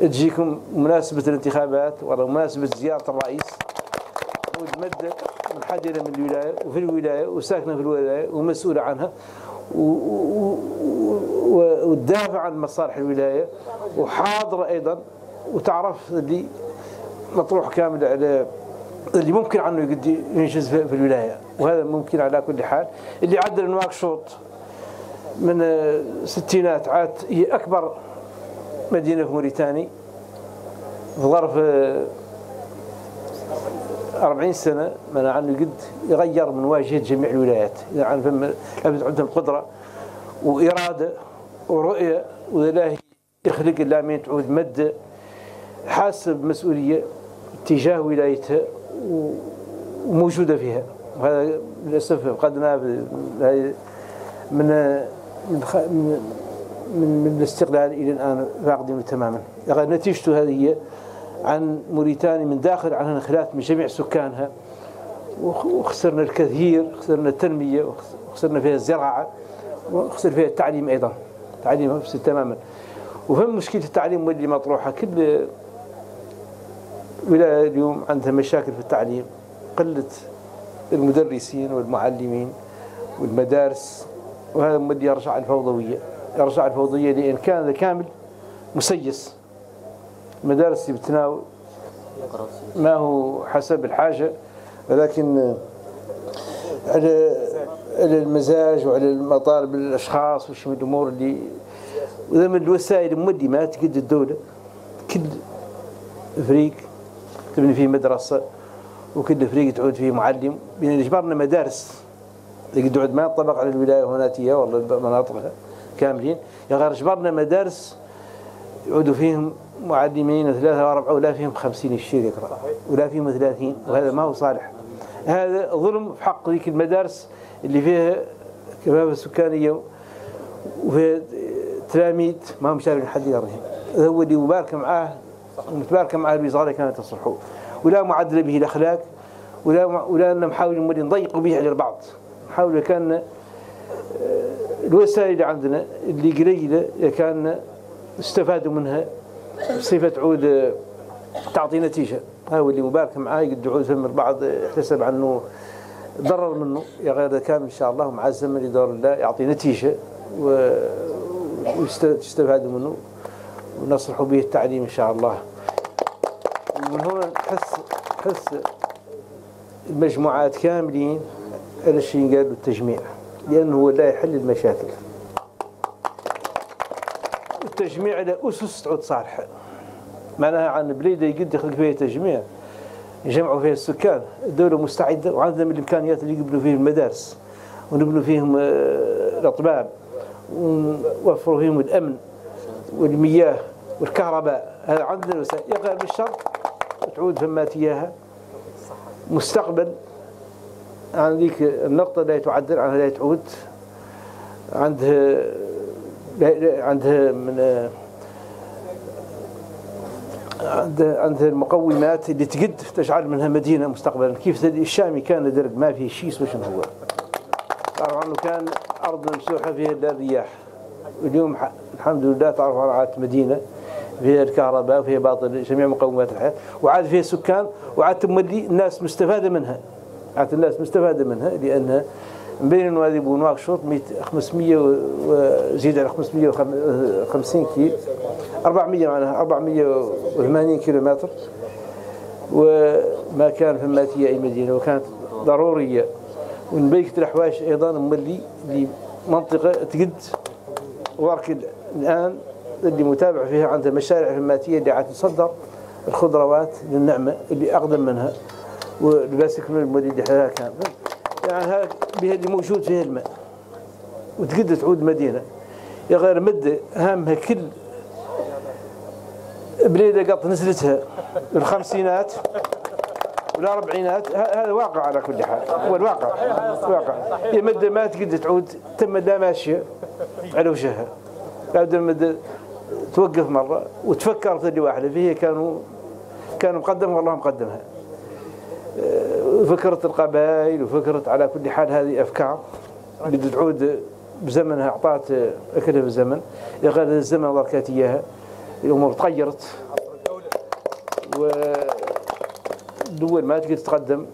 تجيكم مناسبة الانتخابات ولا مناسبة زيارة الرئيس مدة منحدرة من الولاية وفي الولاية وساكنة في الولاية ومسؤولة عنها وتدافع عن مصالح الولاية وحاضرة أيضا وتعرف اللي مطروح كامل على اللي ممكن عنه ينجز في الولاية، وهذا ممكن على كل حال. اللي عدل نواكشوط من الستينات عاد هي أكبر مدينة في موريتانيا في ظرف 40 سنة، من عنه قد يغير من واجهة جميع الولايات، إذا عن فم عندهم قدرة وإرادة ورؤية، وإلهي يخلق الله من تعود مد حاسب مسؤولية تجاه ولايتها وموجودة فيها. وهذا للأسف فقدناه من الاستقلال إلى الآن، فاقدينه تماما. نتيجته هذه عن موريتانيا من داخل، عن انخلاف من جميع سكانها، وخسرنا الكثير، خسرنا التنمية، وخسرنا فيها الزراعة، وخسر فيها التعليم أيضا، تعليم مفسد تماما. وفهم مشكلة التعليم واللي مطروحة، كل ولاية اليوم عندها مشاكل في التعليم، قلة المدرسين والمعلمين والمدارس، وهذا اللي يرجع الفوضوية، يرجع الفوضوية لأن كان كامل مسيس، المدارس بتناول ما هو حسب الحاجة، ولكن على المزاج وعلى المطالب الأشخاص، وش من الأمور اللي وذا من الوسائل المودي ما تقد الدولة كل فريق تبني فيه مدرسة، وكل فريق تعود فيه معلم، بين جبرنا مدارس تقد تعود ما ينطبق على الولاية هناتية والله مناطقها كاملين، يا غير جبرنا مدارس يعودوا فيهم معلمين 3 و4 ولا فيهم 50 يشتري يقرأ ولا فيهم 30، وهذا ما هو صالح. هذا ظلم في حق ذيك المدارس اللي فيها كثافة سكانية وفيها تلاميذ ما هم شاركين حد يرهم، هو اللي مبارك معاه ومتباركة معاه الوزارة كانت تصلحه، ولا معدل به الأخلاق، ولا أن محاولين اللي نضيقوا به على البعض، نحاول كان الوسائل اللي عندنا اللي قليلة كان استفادوا منها بصفة تعود تعطي نتيجة. ها هو اللي مبارك معاه يقد يعود فم البعض احتسب عنه ضرر منه، يا غير كان إن شاء الله مع الزمن يدور الله يعطي نتيجة ويستفادوا منه ونصلح به التعليم إن شاء الله. ومن هنا تحس المجموعات كاملين على الشيء قالوا التجميع، لأنه هو لا يحل المشاكل، التجميع على أسس تعود صالحة، معناها عن بليدة يقد يخلق فيها تجميع يجمعوا فيها السكان، الدولة مستعدة وعندهم الإمكانيات اللي يبنوا فيهم المدارس ونبنوا فيهم الأطباء ونوفروا فيهم الأمن والمياه والكهرباء، هذا عندنا الوسائل، يقع بالشرط تعود فما تياها مستقبل عن ذيك النقطة لا تعدل عنها، لا تعود عندها من عندها المقومات اللي تقد تجعل منها مدينة مستقبلا. كيف الشامي كان درب ما فيه شيء اسمه شنو هو، طبعا كان أرض ممسوحة فيها لا رياح، واليوم الحمد لله تعرف على مدينة فيها الكهرباء وفيها باطل جميع مقومات الحياة، وعاد فيها سكان، وعاد تملي الناس مستفادة منها، عاد الناس مستفادة منها، لأنها من بين نواذب ونواكشوط 500 وزيد على 550 كيلو 400 معناها 480 كيلومتر، وما كان فما تيا أي مدينة، وكانت ضرورية. ونبيكة الحوايج أيضا مولي لمنطقة تقد ورك الآن اللي متابع فيها، عندها مشاريع فماتية اللي عاد تصدر الخضروات للنعمة اللي أقدم منها، والباسك من المولي اللي حلها كان يعني هذا بها اللي موجود فيها الماء، وتقد تعود مدينة يا غير مد هامها. كل بليدة قط نزلتها الخمسينات وال40، هذا واقع على كل حال، هو الواقع واقع. يا مد ما تقد تعود تم لا ماشية على وجهها، لابد مد توقف مرة وتفكر في اللي واحدة فيه، كانوا مقدمها والله مقدمها، فكرة القبائل وفكرة على كل حال. هذه أفكار اللي تعود بزمنها أعطات أكلها بالزمن، يا غير الزمن بركات إياها، الأمور تغيرت والدول ما تقدر تتقدم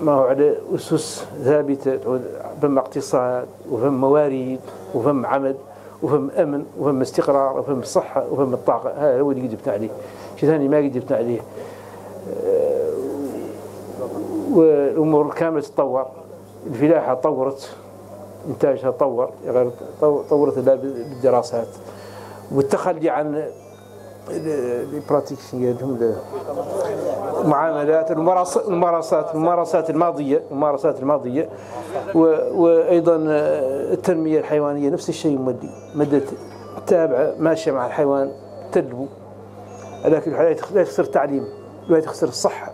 ما هو على أسس ثابتة، تعود فم اقتصاد وفم موارد وفم عمل وفم أمن وفم استقرار وفم صحة وفم الطاقة. هذا هو اللي قد جبنا عليه، شيء ثاني ما قد جبنا عليه. والامور كامله تطور، الفلاحه طورت، انتاجها طور، طورت بالدراسات، والتخلي عن البراتيك ديالهم، المعاملات، الممارسات الماضيه، وايضا التنميه الحيوانيه نفس الشيء، مدت تابعه ماشيه مع الحيوان تدلو، لكن لا يخسر التعليم ولا تخسر الصحه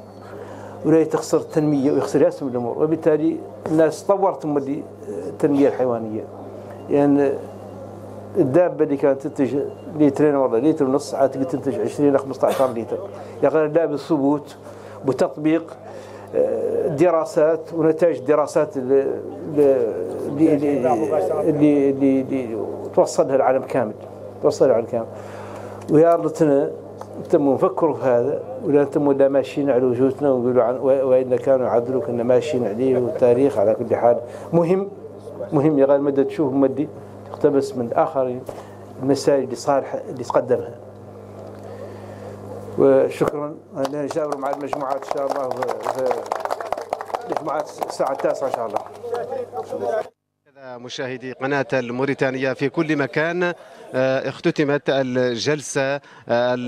ولا تخسر التنميه ويخسر ياسر من الامور، وبالتالي الناس طورت من التنميه الحيوانيه، يعني الدابه اللي كانت تنتج لترين ولا لتر ونص عاد تقدر تنتج 20 إلى 15 لتر، يعني لا بالثبوت وتطبيق دراسات ونتائج الدراسات اللي توصل لها العالم كامل، ويا ريتنا تم نفكروا في هذا، ولا انتم ولا ماشيين على وجوتنا ونقولوا عن وإن كانوا يعدلوا كنا ماشيين عليه، والتاريخ على كل حال مهم، يا غير مدى تشوف مدي تقتبس من الآخرين المسائل اللي صالحة اللي تقدمها. وشكرا، نجاوب مع المجموعات إن شاء الله في مجموعات الساعة 9 إن شاء الله. مشاهدي قناة الموريتانية في كل مكان، اختتمت الجلسة